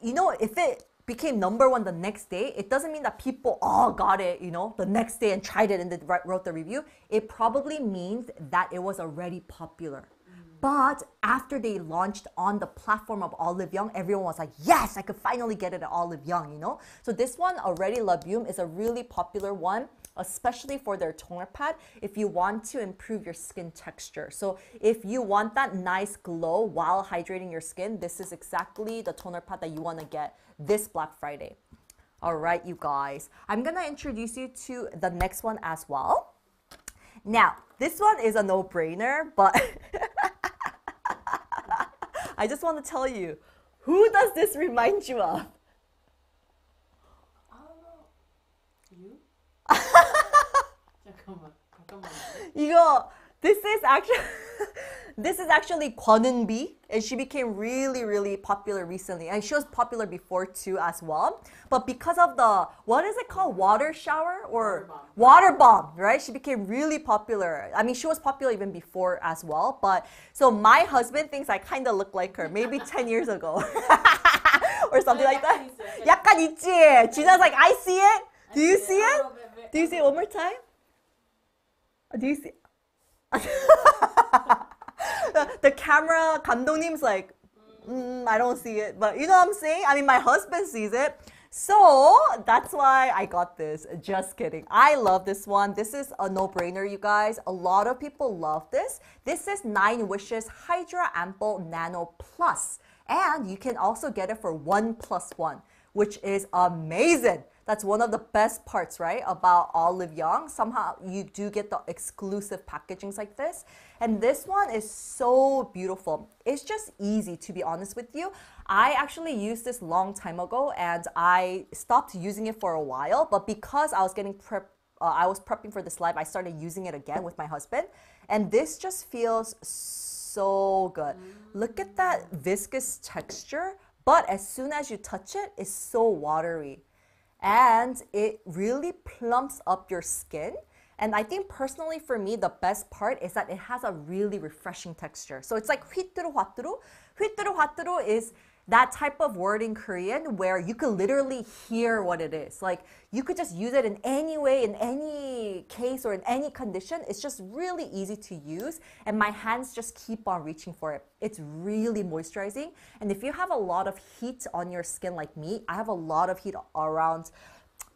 you know, if it became number one the next day, it doesn't mean that people all got it, you know, the next day and tried it and then wrote the review. It probably means that it was already popular. Mm. But after they launched on the platform of Olive Young, everyone was like, yes, I could finally get it at Olive Young, you know? So this one already, LUVUM, is a really popular one, especially for their toner pad if you want to improve your skin texture. So if you want that nice glow while hydrating your skin, this is exactly the toner pad that you want to get this Black Friday. All right, you guys, I'm gonna introduce you to the next one as well. Now, this one is a no-brainer, but I just want to tell you, who does this remind you of? I don't know. You? 이거, this is actually this is actually Kwon Eun-bi, and she became really, really popular recently. And she was popular before too as well. But because of the, what is it called? Water shower or water bomb, water bomb, right? She became really popular. I mean, she was popular even before as well. But so my husband thinks I kind of look like her, maybe ten years ago or something like that. 약간 있지. Gina's like, I see it. Do you see it? Do you see it one more time? Do you see it? The, the camera 감독님's like, mm, I don't see it, but you know what I'm saying? I mean, my husband sees it, so that's why I got this. Just kidding. I love this one. This is a no-brainer, you guys. A lot of people love this. This is Nine Wishes Hydra Ample Nano Plus, and you can also get it for one plus one, which is amazing. That's one of the best parts, right, about Olive Young. Somehow you do get the exclusive packagings like this. And this one is so beautiful. It's just easy, to be honest with you. I actually used this long time ago, and I stopped using it for a while. But because I was getting prep, uh, I was prepping for this live, I started using it again with my husband. And this just feels so good. Look at that viscous texture. But as soon as you touch it, it's so watery. And it really plumps up your skin. And I think personally for me, the best part is that it has a really refreshing texture. So it's like 휘뚜루 화뚜루. 휘뚜루 화뚜루 is that type of word in Korean where you could literally hear what it is. Like, you could just use it in any way, in any case, or in any condition. It's just really easy to use, and my hands just keep on reaching for it. It's really moisturizing, and if you have a lot of heat on your skin like me, I have a lot of heat around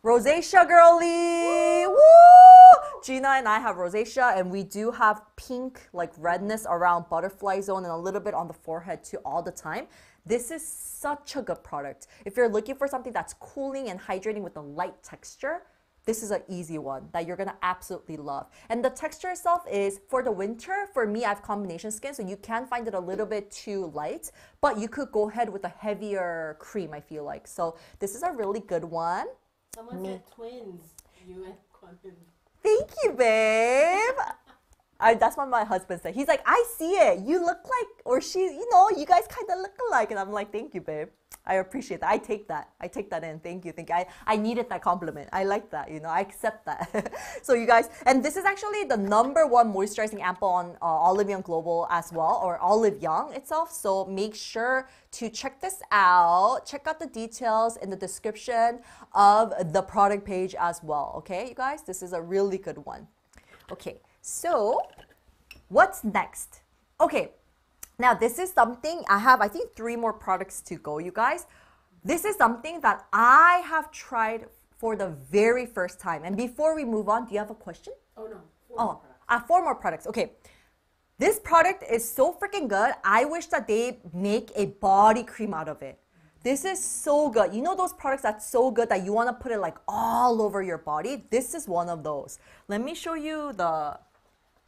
rosacea, girly. Woo! Woo! Gina and I have rosacea, and we do have pink, like redness around butterfly zone and a little bit on the forehead too all the time. This is such a good product. If you're looking for something that's cooling and hydrating with a light texture, this is an easy one that you're gonna absolutely love. And the texture itself is, for the winter, for me, I have combination skin, so you can find it a little bit too light, but you could go ahead with a heavier cream, I feel like. So this is a really good one. Someone mm. said twins, you and Quentin. Thank you, babe. I, that's what my husband said. He's like, I see it. You look like, or she, you know, you guys kind of look alike. And I'm like, thank you, babe. I appreciate that. I take that. I take that in. Thank you. Thank you. I, I needed that compliment. I like that. You know, I accept that. So you guys, and this is actually the number one moisturizing ample on uh, Olive Young Global as well, or Olive Young itself. So make sure to check this out. Check out the details in the description of the product page as well. Okay, you guys, this is a really good one. Okay. So, what's next? Okay, now this is something I have, I think, three more products to go, you guys. This is something that I have tried for the very first time. And before we move on, do you have a question? Oh, no. Four oh, more uh, four more products. Okay. This product is so freaking good. I wish that they make a body cream out of it. This is so good. You know those products that's so good that you want to put it like all over your body? This is one of those. Let me show you the,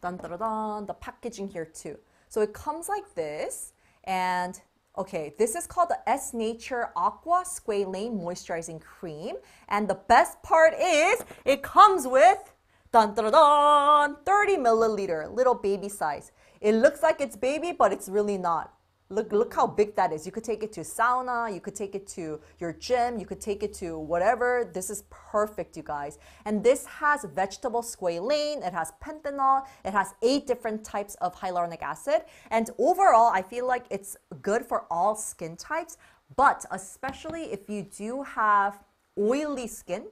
dun, dun, dun, dun, the packaging here too. So it comes like this, and okay, this is called the S Nature Aqua Squalane Moisturizing Cream. And the best part is it comes with dun, dun, dun, thirty milliliter, little baby size. It looks like it's baby, but it's really not. Look, look how big that is. You could take it to sauna, you could take it to your gym, you could take it to whatever. This is perfect, you guys. And this has vegetable squalane, it has pentanol, it has eight different types of hyaluronic acid. And overall, I feel like it's good for all skin types, but especially if you do have oily skin,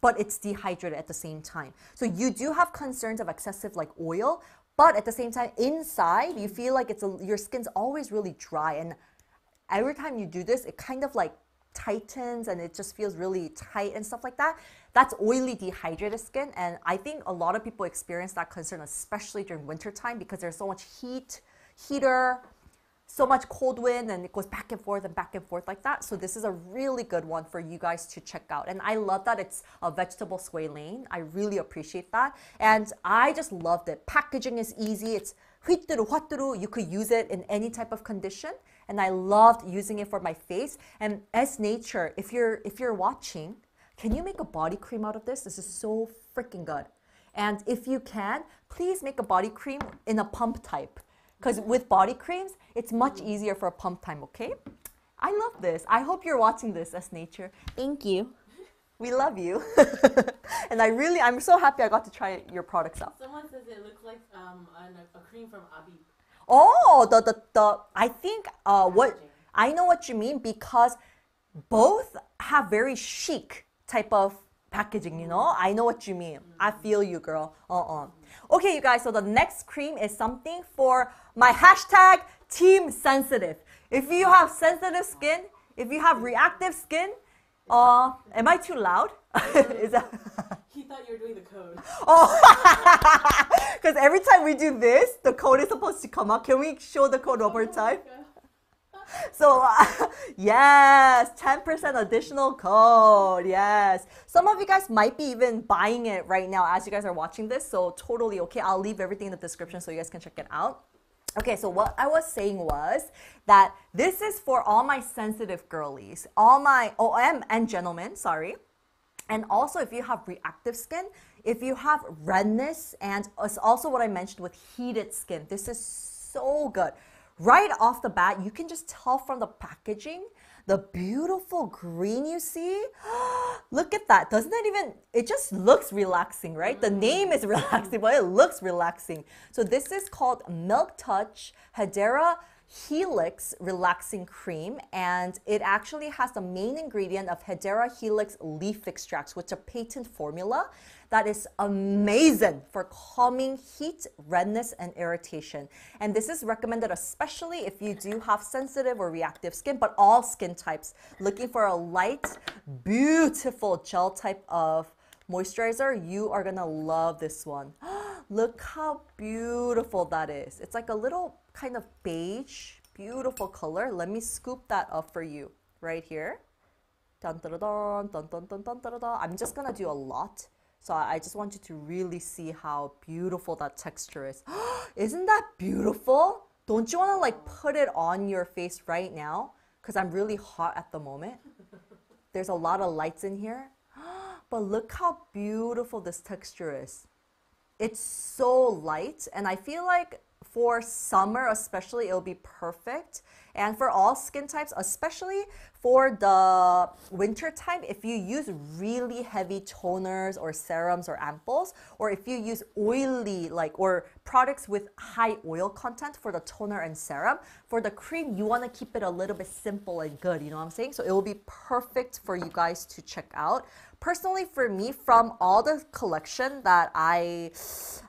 but it's dehydrated at the same time. So you do have concerns of excessive like oil, but at the same time, inside, you feel like it's a, your skin's always really dry. And every time you do this, it kind of like tightens and it just feels really tight and stuff like that. That's oily, dehydrated skin. And I think a lot of people experience that concern, especially during wintertime, because there's so much heat, heater, so much cold wind, and it goes back and forth and back and forth like that. So this is a really good one for you guys to check out. And I love that it's a vegetable squalane. I really appreciate that. And I just loved it. Packaging is easy. It's hwitturu, hwatturu. You could use it in any type of condition. And I loved using it for my face. And S Nature, if you're, if you're watching, can you make a body cream out of this? This is so freaking good. And if you can, please make a body cream in a pump type. Because with body creams, it's much easier for a pump time, okay? I love this. I hope you're watching this, S Nature. Thank you. We love you. And I really, I'm so happy I got to try your products out. Someone says it looks like um, a, a cream from Abib. Oh, the, the, the, I think, uh, what, I know what you mean, because both have very chic type of packaging, you know? I know what you mean. I feel you, girl. Uh-uh. Okay, you guys, so the next cream is something for my hashtag Team Sensitive. If you have sensitive skin, if you have reactive skin, uh, am I too loud? Is that... He thought you were doing the code. Oh, because every time we do this, the code is supposed to come up. Can we show the code one more time? So, uh, yes, ten percent additional code, yes. Some of you guys might be even buying it right now as you guys are watching this, so totally okay. I'll leave everything in the description so you guys can check it out. Okay, so what I was saying was that this is for all my sensitive girlies, all my O M and gentlemen, sorry. And also if you have reactive skin, if you have redness, and it's also what I mentioned with heated skin. This is so good. Right off the bat, you can just tell from the packaging, the beautiful green you see. Look at that. Doesn't it even, it just looks relaxing, right? The name is relaxing, but it looks relaxing. So this is called Milk Touch Hedera Helix Relaxing Cream, and it actually has the main ingredient of Hedera Helix leaf extracts, which is a patent formula that is amazing for calming heat, redness, and irritation. And this is recommended especially if you do have sensitive or reactive skin, but all skin types, looking for a light, beautiful gel type of moisturizer. You are gonna love this one. Look how beautiful that is. It's like a little kind of beige, beautiful color. Let me scoop that up for you right here. Dun, da, da, da, dun, dun, dun, dun, da, da, da. I'm just gonna do a lot, so I just want you to really see how beautiful that texture is. Isn't that beautiful? Don't you want to like put it on your face right now? Because I'm really hot at the moment. There's a lot of lights in here. But look how beautiful this texture is. It's so light, and I feel like for summer especially, it'll be perfect. And for all skin types, especially for the winter time, if you use really heavy toners or serums or ampoules, or if you use oily like or products with high oil content for the toner and serum, for the cream, you want to keep it a little bit simple and good, you know what I'm saying? So it will be perfect for you guys to check out. Personally, for me, from all the collection that I,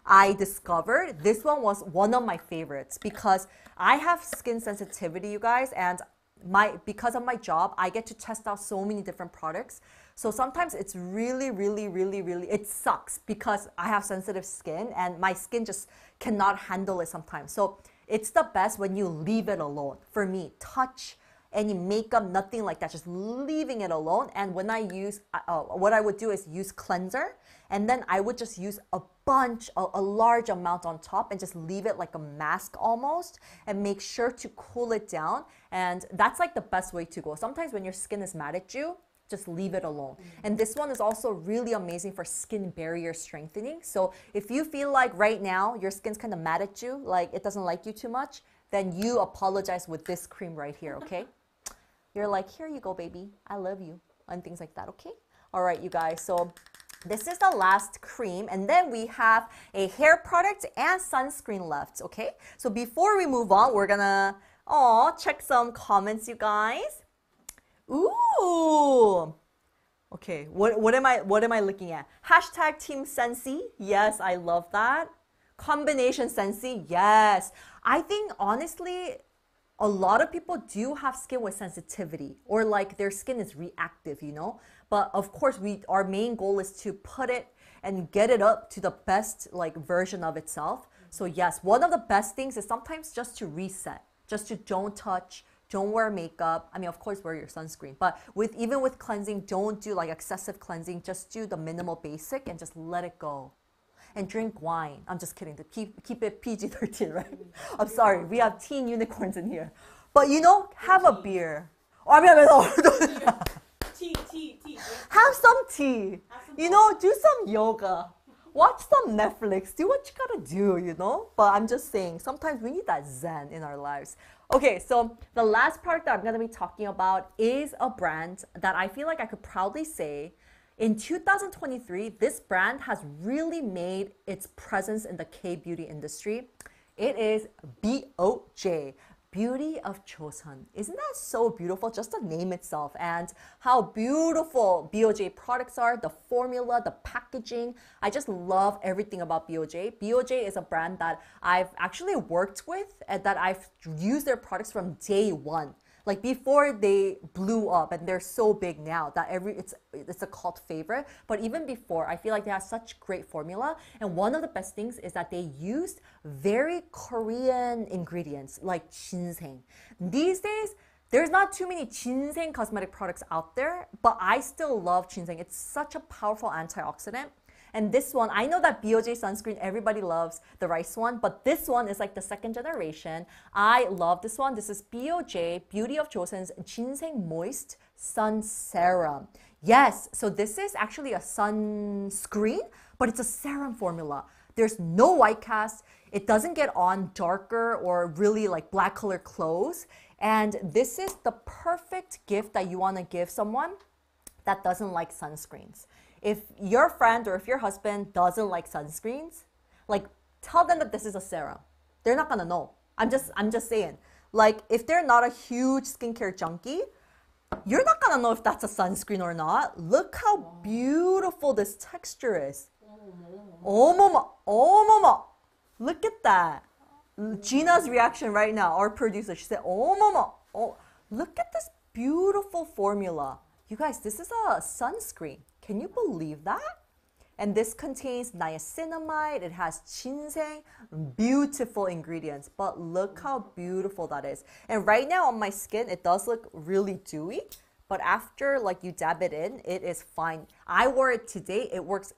I discovered, this one was one of my favorites because I have skin sensitivity, you guys, and my because of my job, I get to test out so many different products. So sometimes it's really, really, really, really, it sucks because I have sensitive skin and my skin just cannot handle it sometimes. So it's the best when you leave it alone. For me, touch any makeup, nothing like that, just leaving it alone. And when I use, uh, what I would do is use cleanser, and then I would just use a bunch, a, a large amount on top and just leave it like a mask almost, and make sure to cool it down. And that's like the best way to go. Sometimes when your skin is mad at you, just leave it alone. And this one is also really amazing for skin barrier strengthening. So if you feel like right now your skin's kind of mad at you, like it doesn't like you too much, then you apologize with this cream right here, okay? You're like, here you go, baby, I love you, and things like that, okay? All right, you guys, so this is the last cream, and then we have a hair product and sunscreen left, okay? So before we move on, we're gonna, oh, check some comments, you guys. Ooh, okay, what, what am I what am I looking at? Hashtag Team Sensi, yes, I love that. Combination Sensi, yes. I think honestly, a lot of people do have skin with sensitivity, or like their skin is reactive, you know? But of course, we our main goal is to put it and get it up to the best like version of itself. So yes, one of the best things is sometimes just to reset, just to don't touch, don't wear makeup. I mean, of course, wear your sunscreen. But with even with cleansing, don't do like excessive cleansing. Just do the minimal basic and just let it go. And drink wine. I'm just kidding. Keep, keep it P G thirteen, right? I'm sorry. We have teen unicorns in here. But you know, have a beer. Oh, I mean, no. Tea, tea, tea. Have some tea. You know, do some yoga. Watch some Netflix. Do what you gotta do, you know? But I'm just saying, sometimes we need that zen in our lives. Okay, so the last product that I'm gonna be talking about is a brand that I feel like I could proudly say in two thousand twenty-three, this brand has really made its presence in the K-beauty industry. It is B O J, Beauty of Joseon. Isn't that so beautiful? Just the name itself and how beautiful B O J products are, the formula, the packaging. I just love everything about B O J. B O J is a brand that I've actually worked with and that I've used their products from day one. Like before they blew up, and they're so big now that every it's it's a cult favorite. But even before, I feel like they have such great formula. And one of the best things is that they used very Korean ingredients like ginseng. These days, there's not too many ginseng cosmetic products out there, but I still love ginseng. It's such a powerful antioxidant. And this one, I know that B O J sunscreen, everybody loves the rice one, but this one is like the second generation. I love this one. This is B O J, Beauty of Joseon's Ginseng Moist Sun Serum. Yes, so this is actually a sunscreen, but it's a serum formula. There's no white cast. It doesn't get on darker or really like black color clothes. And this is the perfect gift that you want to give someone that doesn't like sunscreens. If your friend or if your husband doesn't like sunscreens, like tell them that this is a serum. They're not gonna know. I'm just, I'm just saying. Like if they're not a huge skincare junkie, you're not gonna know if that's a sunscreen or not. Look how beautiful this texture is. Oh mama, oh mama. Look at that. Gina's reaction right now, our producer, she said, oh mama, oh. Look at this beautiful formula. You guys, this is a sunscreen. Can you believe that? And this contains niacinamide, it has ginseng, beautiful ingredients, but look how beautiful that is. And right now on my skin, it does look really dewy, but after like you dab it in, it is fine. I wore it today, it works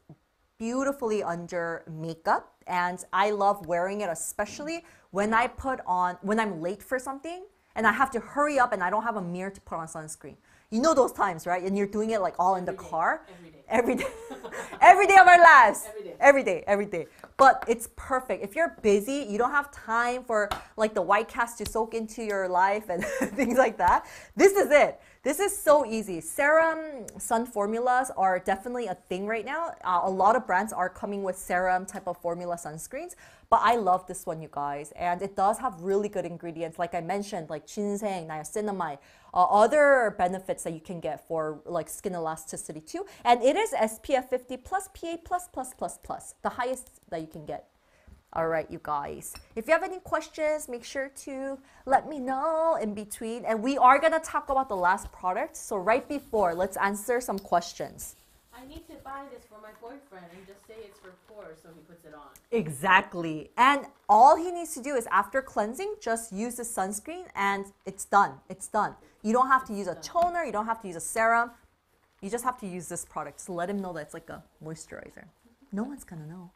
beautifully under makeup, and I love wearing it, especially when I put on, when I'm late for something, and I have to hurry up and I don't have a mirror to put on sunscreen. You know those times, right? And you're doing it like all every in the day, car. Every day. Every day. Every day of our lives. Every day. Every day. Every day. But it's perfect. If you're busy, you don't have time for like the white cast to soak into your life and things like that. This is it. This is so easy. Serum sun formulas are definitely a thing right now. Uh, a lot of brands are coming with serum type of formula sunscreens. But I love this one, you guys. And it does have really good ingredients. Like I mentioned, like ginseng, niacinamide. Uh, other benefits that you can get for like skin elasticity too. And it is S P F fifty plus P A plus plus plus plus, the highest that you can get. All right, you guys. If you have any questions, make sure to let me know in between. And we are gonna talk about the last product. So right before, let's answer some questions. I I need to buy this for my boyfriend and just say it's for pores so he puts it on. Exactly. And all he needs to do is after cleansing, just use the sunscreen and it's done. It's done. You don't have to use a toner. You don't have to use a serum. You just have to use this product to let him know that it's like a moisturizer. No one's going to know.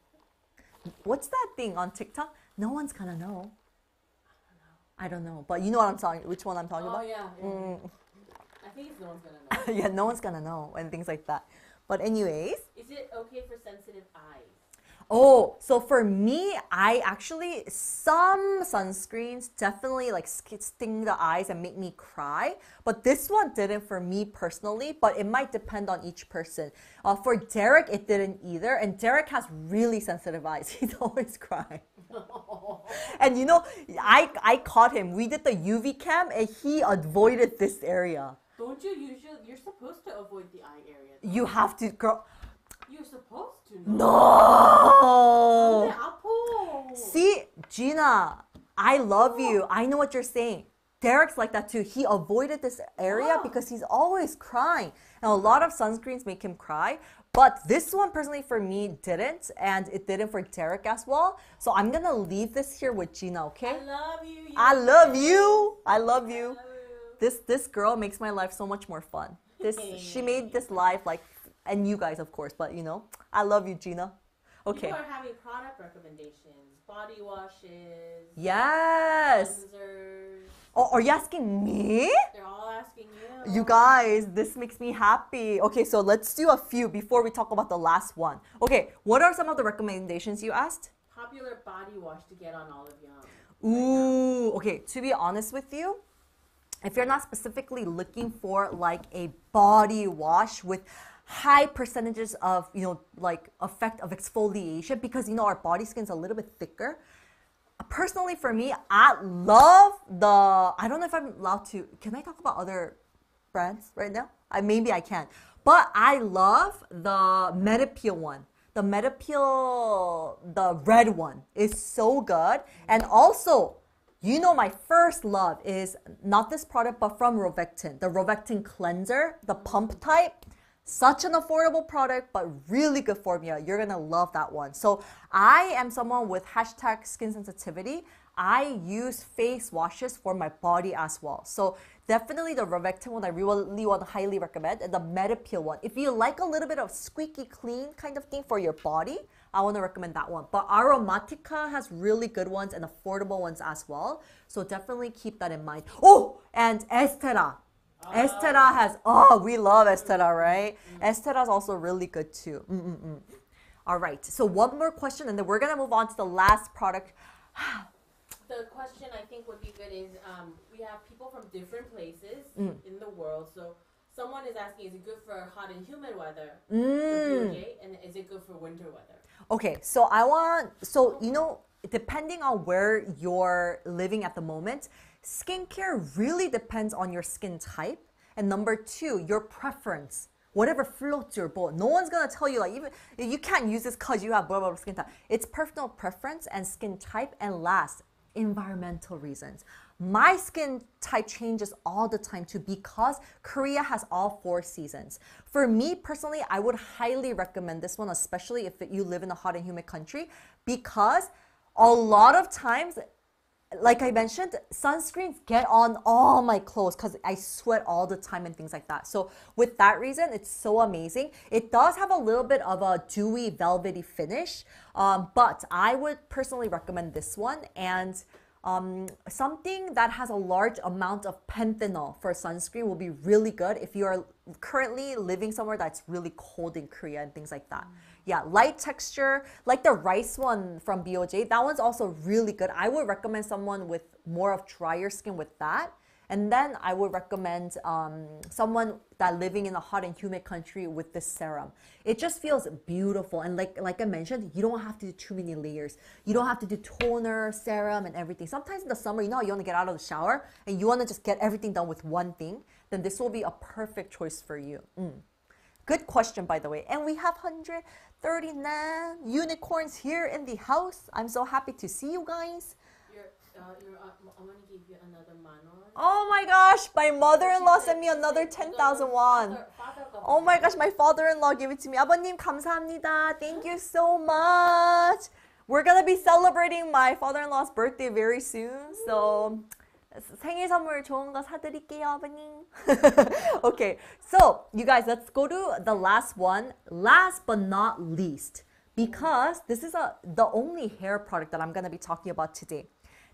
What's that thing on TikTok? No one's going to know. I don't know. I don't know. But you know what I'm talking, which one I'm talking oh, about? Oh, yeah. yeah. Mm. I think it's no one's going to know. Yeah, no one's going to know and things like that. But anyways. Is it okay for sensitive eyes? Oh, so for me, I actually, some sunscreens definitely like sting the eyes and make me cry. But this one didn't for me personally, but it might depend on each person. Uh, for Derek, it didn't either. And Derek has really sensitive eyes. He's always crying. And you know, I, I caught him. We did the U V cam and he avoided this area. Don't you usually, you're supposed to avoid the eye area. Though. You have to, girl. You're supposed to know. No! Apple. See, Gina, I love you. I know what you're saying. Derek's like that too. He avoided this area oh. because he's always crying. And a lot of sunscreens make him cry. But this one personally for me didn't. And it didn't for Derek as well. So I'm going to leave this here with Gina, okay? I love you. you I love you. I love you. I love you. This, this girl makes my life so much more fun. This She made this life like... And you guys, of course, but you know, I love you, Gina. Okay. You are having product recommendations, body washes. Yes. Cleansers. Oh, are you asking me? They're all asking you. You guys, this makes me happy. Okay, so let's do a few before we talk about the last one. Okay, what are some of the recommendations you asked? Popular body wash to get on Olive Young. Ooh, okay, to be honest with you, if you're not specifically looking for like a body wash with high percentages of, you know, like effect of exfoliation because, you know, our body skin's a little bit thicker. Personally, for me, I love the, I don't know if I'm allowed to, can I talk about other brands right now? I, maybe I can. But I love the MediPeel one. The MediPeel, the red one is so good. And also, you know, my first love is not this product, but from Rovectin, the Rovectin cleanser, the pump type. Such an affordable product, but really good formula. You're gonna love that one. So I am someone with hashtag skin sensitivity. I use face washes for my body as well. So definitely the Rovectin one I really want to highly recommend, and the MediPeel one. If you like a little bit of squeaky clean kind of thing for your body, I want to recommend that one. But Aromatica has really good ones and affordable ones as well. So definitely keep that in mind. Oh, and Estera. Estera has, oh, we love Estera, right? Mm-hmm. Estera is also really good too. Mm-mm-mm. All right, so one more question and then we're going to move on to the last product. The question I think would be good is um, we have people from different places mm. in the world. So someone is asking, is it good for hot and humid weather? Mm. Okay, and is it good for winter weather? Okay, so I want, so you know, depending on where you're living at the moment, skincare really depends on your skin type. And number two, your preference. Whatever floats your boat. No one's going to tell you, like, even you can't use this because you have blah, blah, blah, skin type. It's personal preference and skin type. And last, environmental reasons. My skin type changes all the time too because Korea has all four seasons. For me personally, I would highly recommend this one, especially if you live in a hot and humid country, because a lot of times, like I mentioned, sunscreens get on all my clothes because I sweat all the time and things like that. So with that reason, it's so amazing. It does have a little bit of a dewy, velvety finish, um, but I would personally recommend this one. And um, something that has a large amount of panthenol for sunscreen will be really good if you are currently living somewhere that's really cold in Korea and things like that. Yeah, light texture, like the rice one from B O J, that one's also really good. I would recommend someone with more of drier skin with that. And then I would recommend um, someone that living in a hot and humid country with this serum. It just feels beautiful. And like, like I mentioned, you don't have to do too many layers. You don't have to do toner, serum, and everything. Sometimes in the summer, you know, you want to get out of the shower and you want to just get everything done with one thing. Then this will be a perfect choice for you. Mm. Good question, by the way. And we have one hundred thirty-nine unicorns here in the house. I'm so happy to see you guys. You're, out, your, uh, I'm gonna give you another manon. Oh my gosh, my mother-in-law sent me another ten thousand won. Oh my gosh, my father-in-law gave it to me. 아버님, 감사합니다. Thank you so much. We're gonna be celebrating my father-in-law's birthday very soon, so 생일 선물 좋은 거 사드릴게요, 아버님. Okay, so you guys, let's go to the last one. Last but not least, because this is a, the only hair product that I'm gonna be talking about today.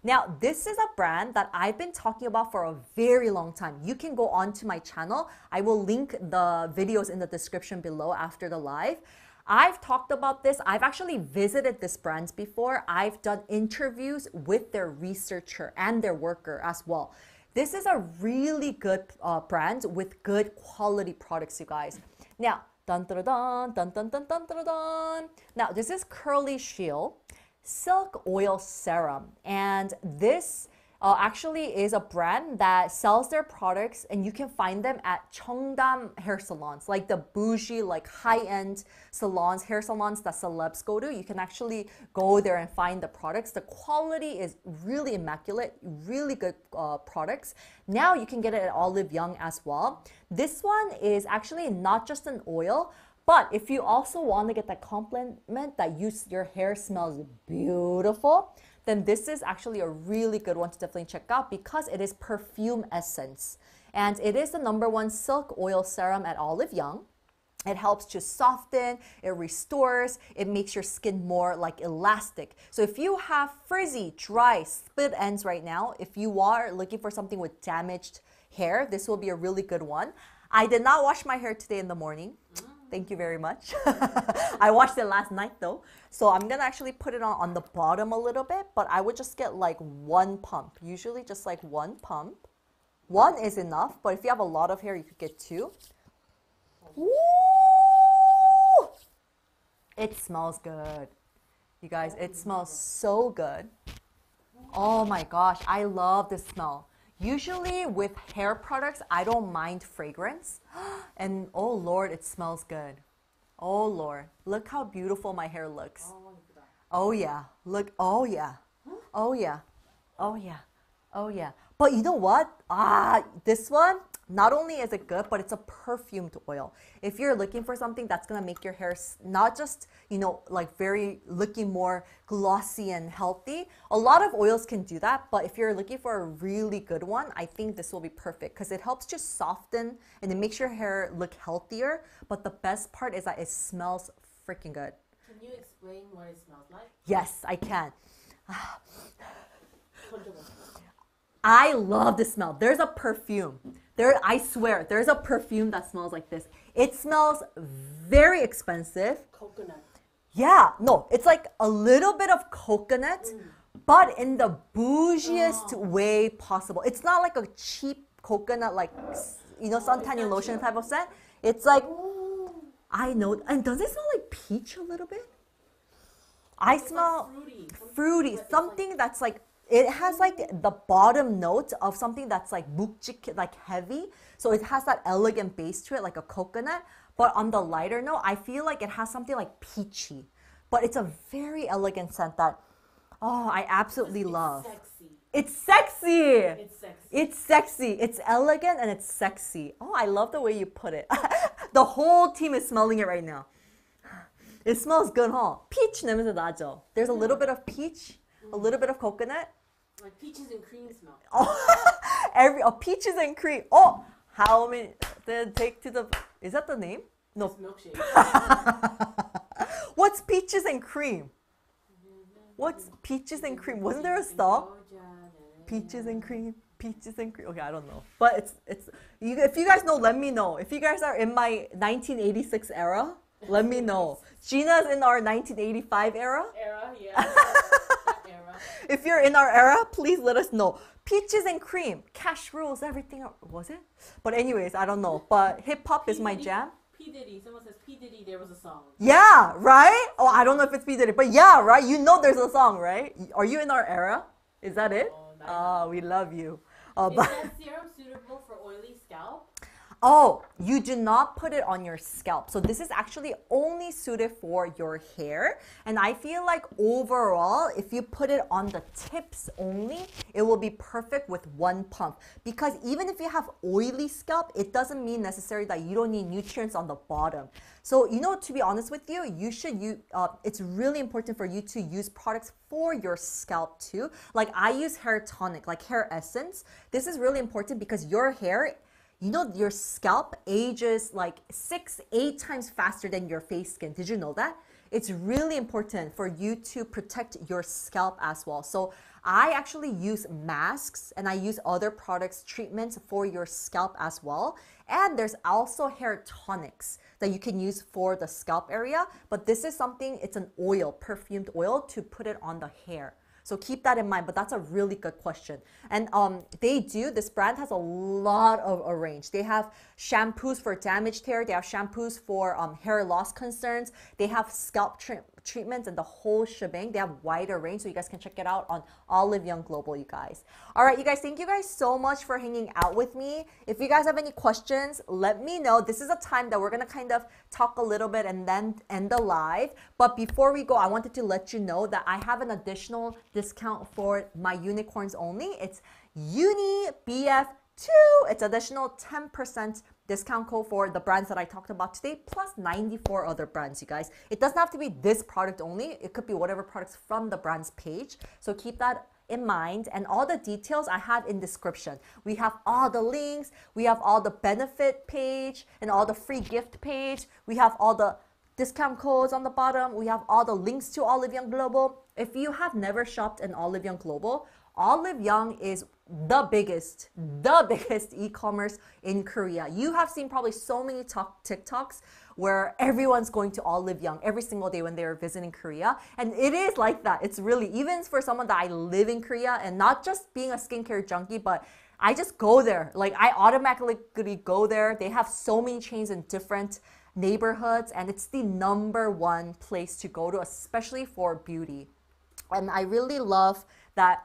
Now, this is a brand that I've been talking about for a very long time. You can go on to my channel. I will link the videos in the description below after the live. I've talked about this. I've actually visited this brand before. I've done interviews with their researcher and their worker as well. This is a really good uh, brand with good quality products, you guys. Now, dun, dun, dun, dun, dun, dun, dun, dun, dun. Now, this is Curly Shield Silk Oil Serum, and this uh, actually is a brand that sells their products, and you can find them at Cheongdam hair salons, like the bougie, like high-end salons, hair salons that celebs go to. You can actually go there and find the products. The quality is really immaculate, really good uh, products. Now you can get it at Olive Young as well. This one is actually not just an oil, but if you also want to get that compliment that you, your hair smells beautiful, then this is actually a really good one to definitely check out, because it is perfume essence. And it is the number one silk oil serum at Olive Young. It helps to soften, it restores, it makes your skin more like elastic. So if you have frizzy, dry, split ends right now, if you are looking for something with damaged hair, this will be a really good one. I did not wash my hair today in the morning. Thank you very much. I washed it last night though. So I'm gonna actually put it on, on the bottom a little bit, but I would just get like one pump. Usually just like one pump. One is enough, but if you have a lot of hair, you could get two. Ooh! It smells good. You guys, it smells so good. Oh my gosh, I love this smell. Usually with hair products, I don't mind fragrance. And oh Lord, it smells good. Oh Lord, look how beautiful my hair looks. Oh yeah, look, oh yeah, oh yeah, oh yeah, oh yeah. But you know what? Ah, this one, not only is it good, but it's a perfumed oil. If you're looking for something that's gonna make your hair not just, you know, like very looking more glossy and healthy, a lot of oils can do that, but if you're looking for a really good one, I think this will be perfect, because it helps just soften and it makes your hair look healthier. But the best part is that it smells freaking good. Can you explain what it smells like? Yes, I can. I love this smell. There's a perfume. There, I swear, there's a perfume that smells like this. It smells very expensive. Coconut. Yeah, no, it's like a little bit of coconut, mm. but in the bougiest oh. way possible. It's not like a cheap coconut, like, you know, suntan lotion type of scent. It's like, oh. I know, and does it smell like peach a little bit? I it's smell like fruity, fruity something like that's like, it has like the bottom note of something that's like mukjik, like heavy. So it has that elegant base to it, like a coconut. But on the lighter note, I feel like it has something like peachy. But it's a very elegant scent that, oh, I absolutely it's love. Sexy. It's sexy. It's sexy. It's sexy. It's elegant and it's sexy. Oh, I love the way you put it. The whole team is smelling it right now. It smells good, huh? Peach 냄새 나죠? There's a little bit of peach, a little bit of coconut. Like peaches and cream smell. Oh, every oh, peaches and cream. Oh, how many? Then take to the. Is that the name? No. It's milkshake. What's peaches and cream? What's peaches and cream? Wasn't there a song? Peaches and cream. Peaches and cream. Okay, I don't know. But it's it's. You, if you guys know, let me know. If you guys are in my nineteen eighty-six era, let me know. Gina's in our nineteen eighty-five era. Era, yeah. If you're in our era, please let us know. Peaches and cream, cash rules, everything. Was it? But anyways, I don't know. But hip-hop is my jam. P. Diddy. Someone says P. Diddy, there was a song. Yeah, right? Oh, I don't know if it's P. Diddy. But yeah, right? You know there's a song, right? Are you in our era? Is that it? Oh, we love you. Uh, is but that serum suitable for oily scalp? Oh, you do not put it on your scalp. So this is actually only suited for your hair. And I feel like overall, if you put it on the tips only, it will be perfect with one pump. Because even if you have oily scalp, it doesn't mean necessarily that you don't need nutrients on the bottom. So, you know, to be honest with you, you should use, uh, it's really important for you to use products for your scalp too. Like I use hair tonic, like hair essence. This is really important because your hair, you know, your scalp ages like six, eight times faster than your face skin. Did you know that? It's really important for you to protect your scalp as well. So I actually use masks and I use other products, treatments for your scalp as well. And there's also hair tonics that you can use for the scalp area. But this is something, it's an oil, perfumed oil to put it on the hair. So keep that in mind, but that's a really good question. And um, they do, this brand has a lot of a range. They have shampoos for damaged hair. They have shampoos for um, hair loss concerns. They have scalp trim treatments and the whole shebang. They have wider range, so you guys can check it out on Olive Young Global, you guys. All right, you guys, thank you guys so much for hanging out with me. If you guys have any questions, let me know. This is a time that we're going to kind of talk a little bit and then end the live. But before we go, I wanted to let you know that I have an additional discount for my unicorns only. It's UNIBF two. It's additional ten percent discount code for the brands that I talked about today, plus ninety-four other brands, you guys. It doesn't have to be this product only. It could be whatever products from the brand's page. So keep that in mind. And all the details I have in description. We have all the links. We have all the benefit page and all the free gift page. We have all the discount codes on the bottom. We have all the links to Olive Young Global. If you have never shopped in Olive Young Global, Olive Young is the biggest, the biggest e-commerce in Korea. You have seen probably so many TikToks where everyone's going to Olive Young every single day when they're visiting Korea. And it is like that. It's really, even for someone that I live in Korea and not just being a skincare junkie, but I just go there. Like I automatically go there. They have so many chains in different neighborhoods and it's the number one place to go to, especially for beauty. And I really love that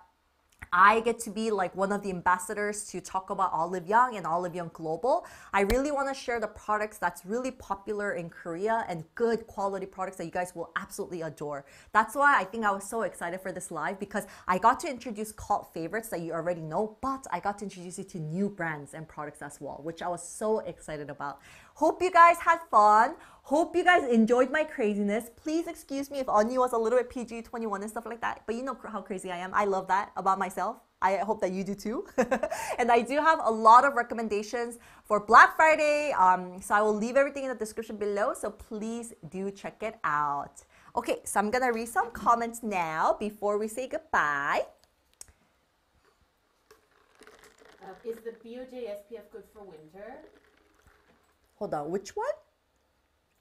I get to be like one of the ambassadors to talk about Olive Young and Olive Young Global. I really want to share the products that's really popular in Korea and good quality products that you guys will absolutely adore. That's why I think I was so excited for this live, because I got to introduce cult favorites that you already know, but I got to introduce you to new brands and products as well, which I was so excited about. Hope you guys had fun. Hope you guys enjoyed my craziness. Please excuse me if Onni was a little bit P G twenty-one and stuff like that. But you know how crazy I am. I love that about myself. I hope that you do too. And I do have a lot of recommendations for Black Friday. Um, so I will leave everything in the description below. So please do check it out. Okay, so I'm going to read some comments now before we say goodbye. Uh, is the B O J S P F good for winter? Hold on, which one?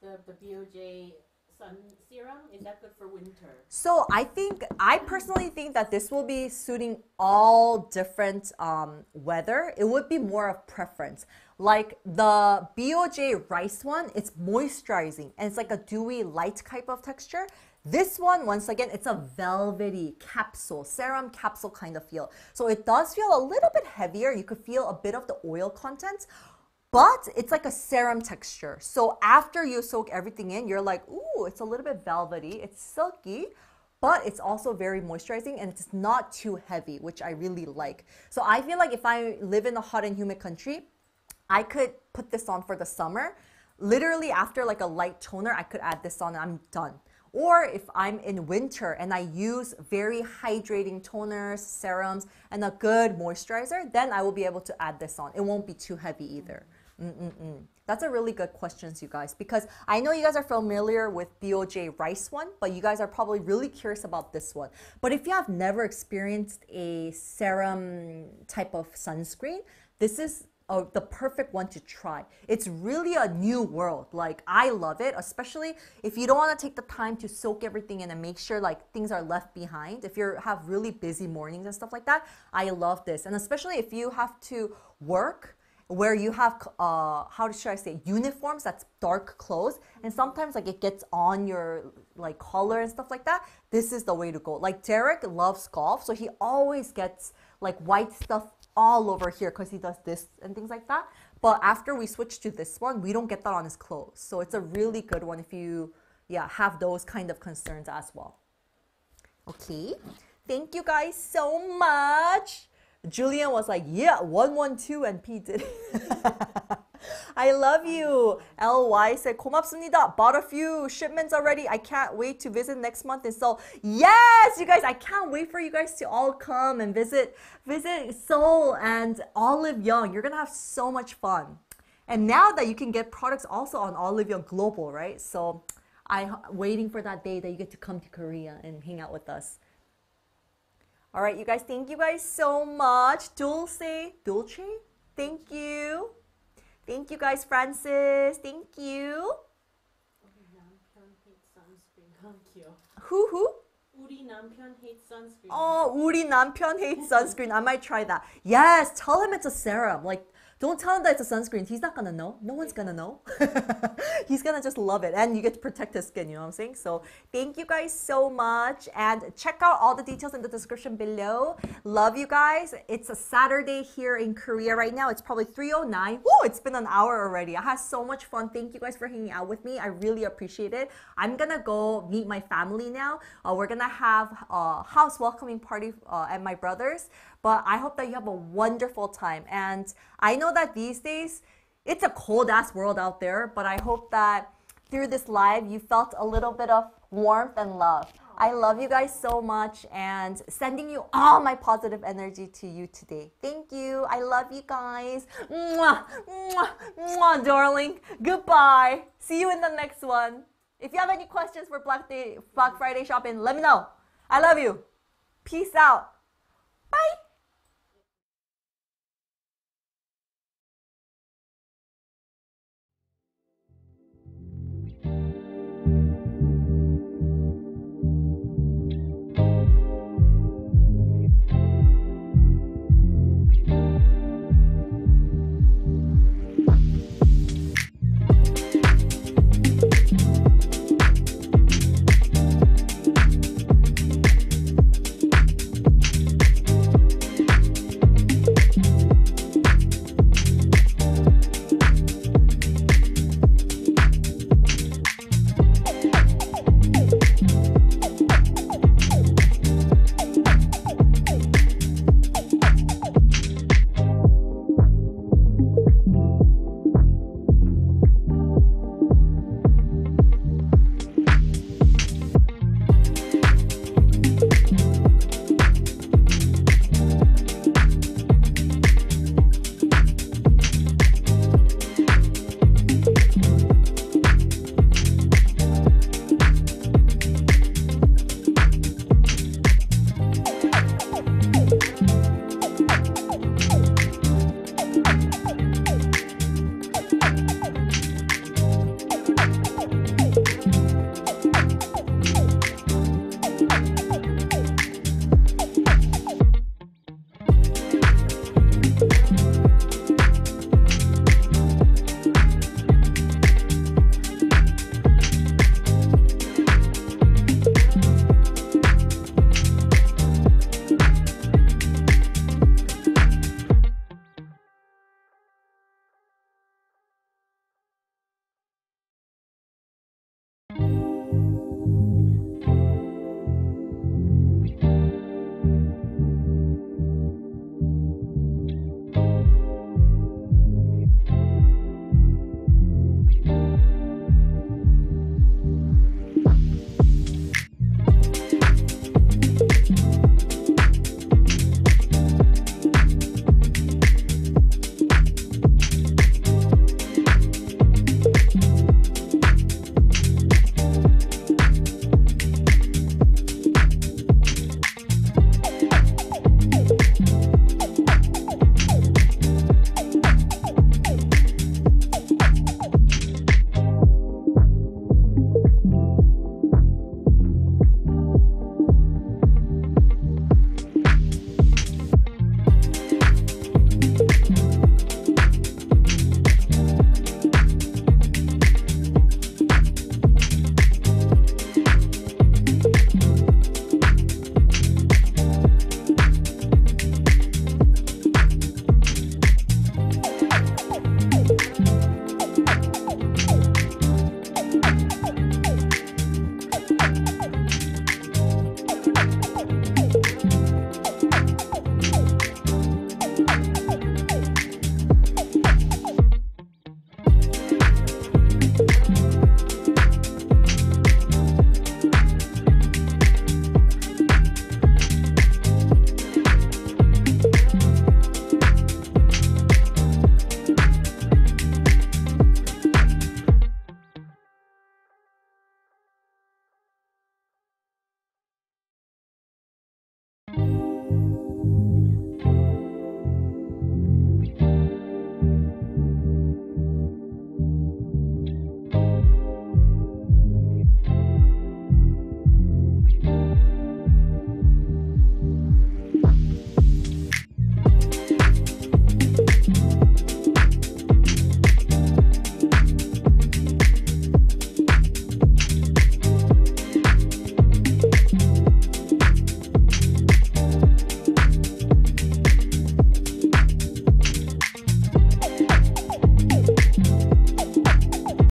The, the B O J sun serum, is that good for winter? So I think, I personally think that this will be suiting all different um, weather. It would be more of preference. Like the B O J rice one, it's moisturizing and it's like a dewy light type of texture. This one, once again, it's a velvety capsule, serum capsule kind of feel. So it does feel a little bit heavier. You could feel a bit of the oil content. But it's like a serum texture. So after you soak everything in, you're like, ooh, it's a little bit velvety. It's silky, but it's also very moisturizing and it's not too heavy, which I really like. So I feel like if I live in a hot and humid country, I could put this on for the summer. Literally after like a light toner, I could add this on and I'm done. Or if I'm in winter and I use very hydrating toners, serums, and a good moisturizer, then I will be able to add this on. It won't be too heavy either. Mm-mm-mm. That's a really good question, you guys, because I know you guys are familiar with B O J rice one, but you guys are probably really curious about this one. But if you have never experienced a serum type of sunscreen, this is oh, the perfect one to try. It's really a new world. Like I love it, especially if you don't want to take the time to soak everything in and make sure like things are left behind. If you have really busy mornings and stuff like that, I love this. And especially if you have to work where you have, uh, how should I say, uniforms that's dark clothes. And sometimes like it gets on your like collar and stuff like that. This is the way to go. Like Derek loves golf, so he always gets like white stuff all over here because he does this and things like that. But after we switch to this one, we don't get that on his clothes. So it's a really good one if you, yeah, have those kind of concerns as well. Okay, thank you guys so much. Julian was like, yeah, one one two, and P did it. I love you. L Y said, 고맙습니다. Bought a few shipments already. I can't wait to visit next month. And so, yes, you guys, I can't wait for you guys to all come and visit, visit Seoul and Olive Young. You're going to have so much fun. And now that you can get products also on Olive Young Global, right? So I'm waiting for that day that you get to come to Korea and hang out with us. All right, you guys, thank you guys so much. Dulce, Dulce, thank you. Thank you guys, Francis. Thank you. 우리 남편 hates sunscreen. Thank you. Who, who? 우리 남편 hates sunscreen. Oh, 우리 남편 hates sunscreen. I might try that. Yes, tell him it's a serum. Like, don't tell him that it's a sunscreen. He's not gonna know. No one's gonna know. He's gonna just love it. And you get to protect his skin, you know what I'm saying? So thank you guys so much. And check out all the details in the description below. Love you guys. It's a Saturday here in Korea right now. It's probably three oh nine. Woo, it's been an hour already. I had so much fun. Thank you guys for hanging out with me. I really appreciate it. I'm gonna go meet my family now. Uh, we're gonna have a house welcoming party uh, at my brother's. But I hope that you have a wonderful time. And I know that these days, it's a cold-ass world out there. But I hope that through this live, you felt a little bit of warmth and love. I love you guys so much. And sending you all my positive energy to you today. Thank you. I love you guys. Mwah, mwah, mwah, darling. Goodbye. See you in the next one. If you have any questions for Black, Day, Black Friday shopping, let me know. I love you. Peace out. Bye.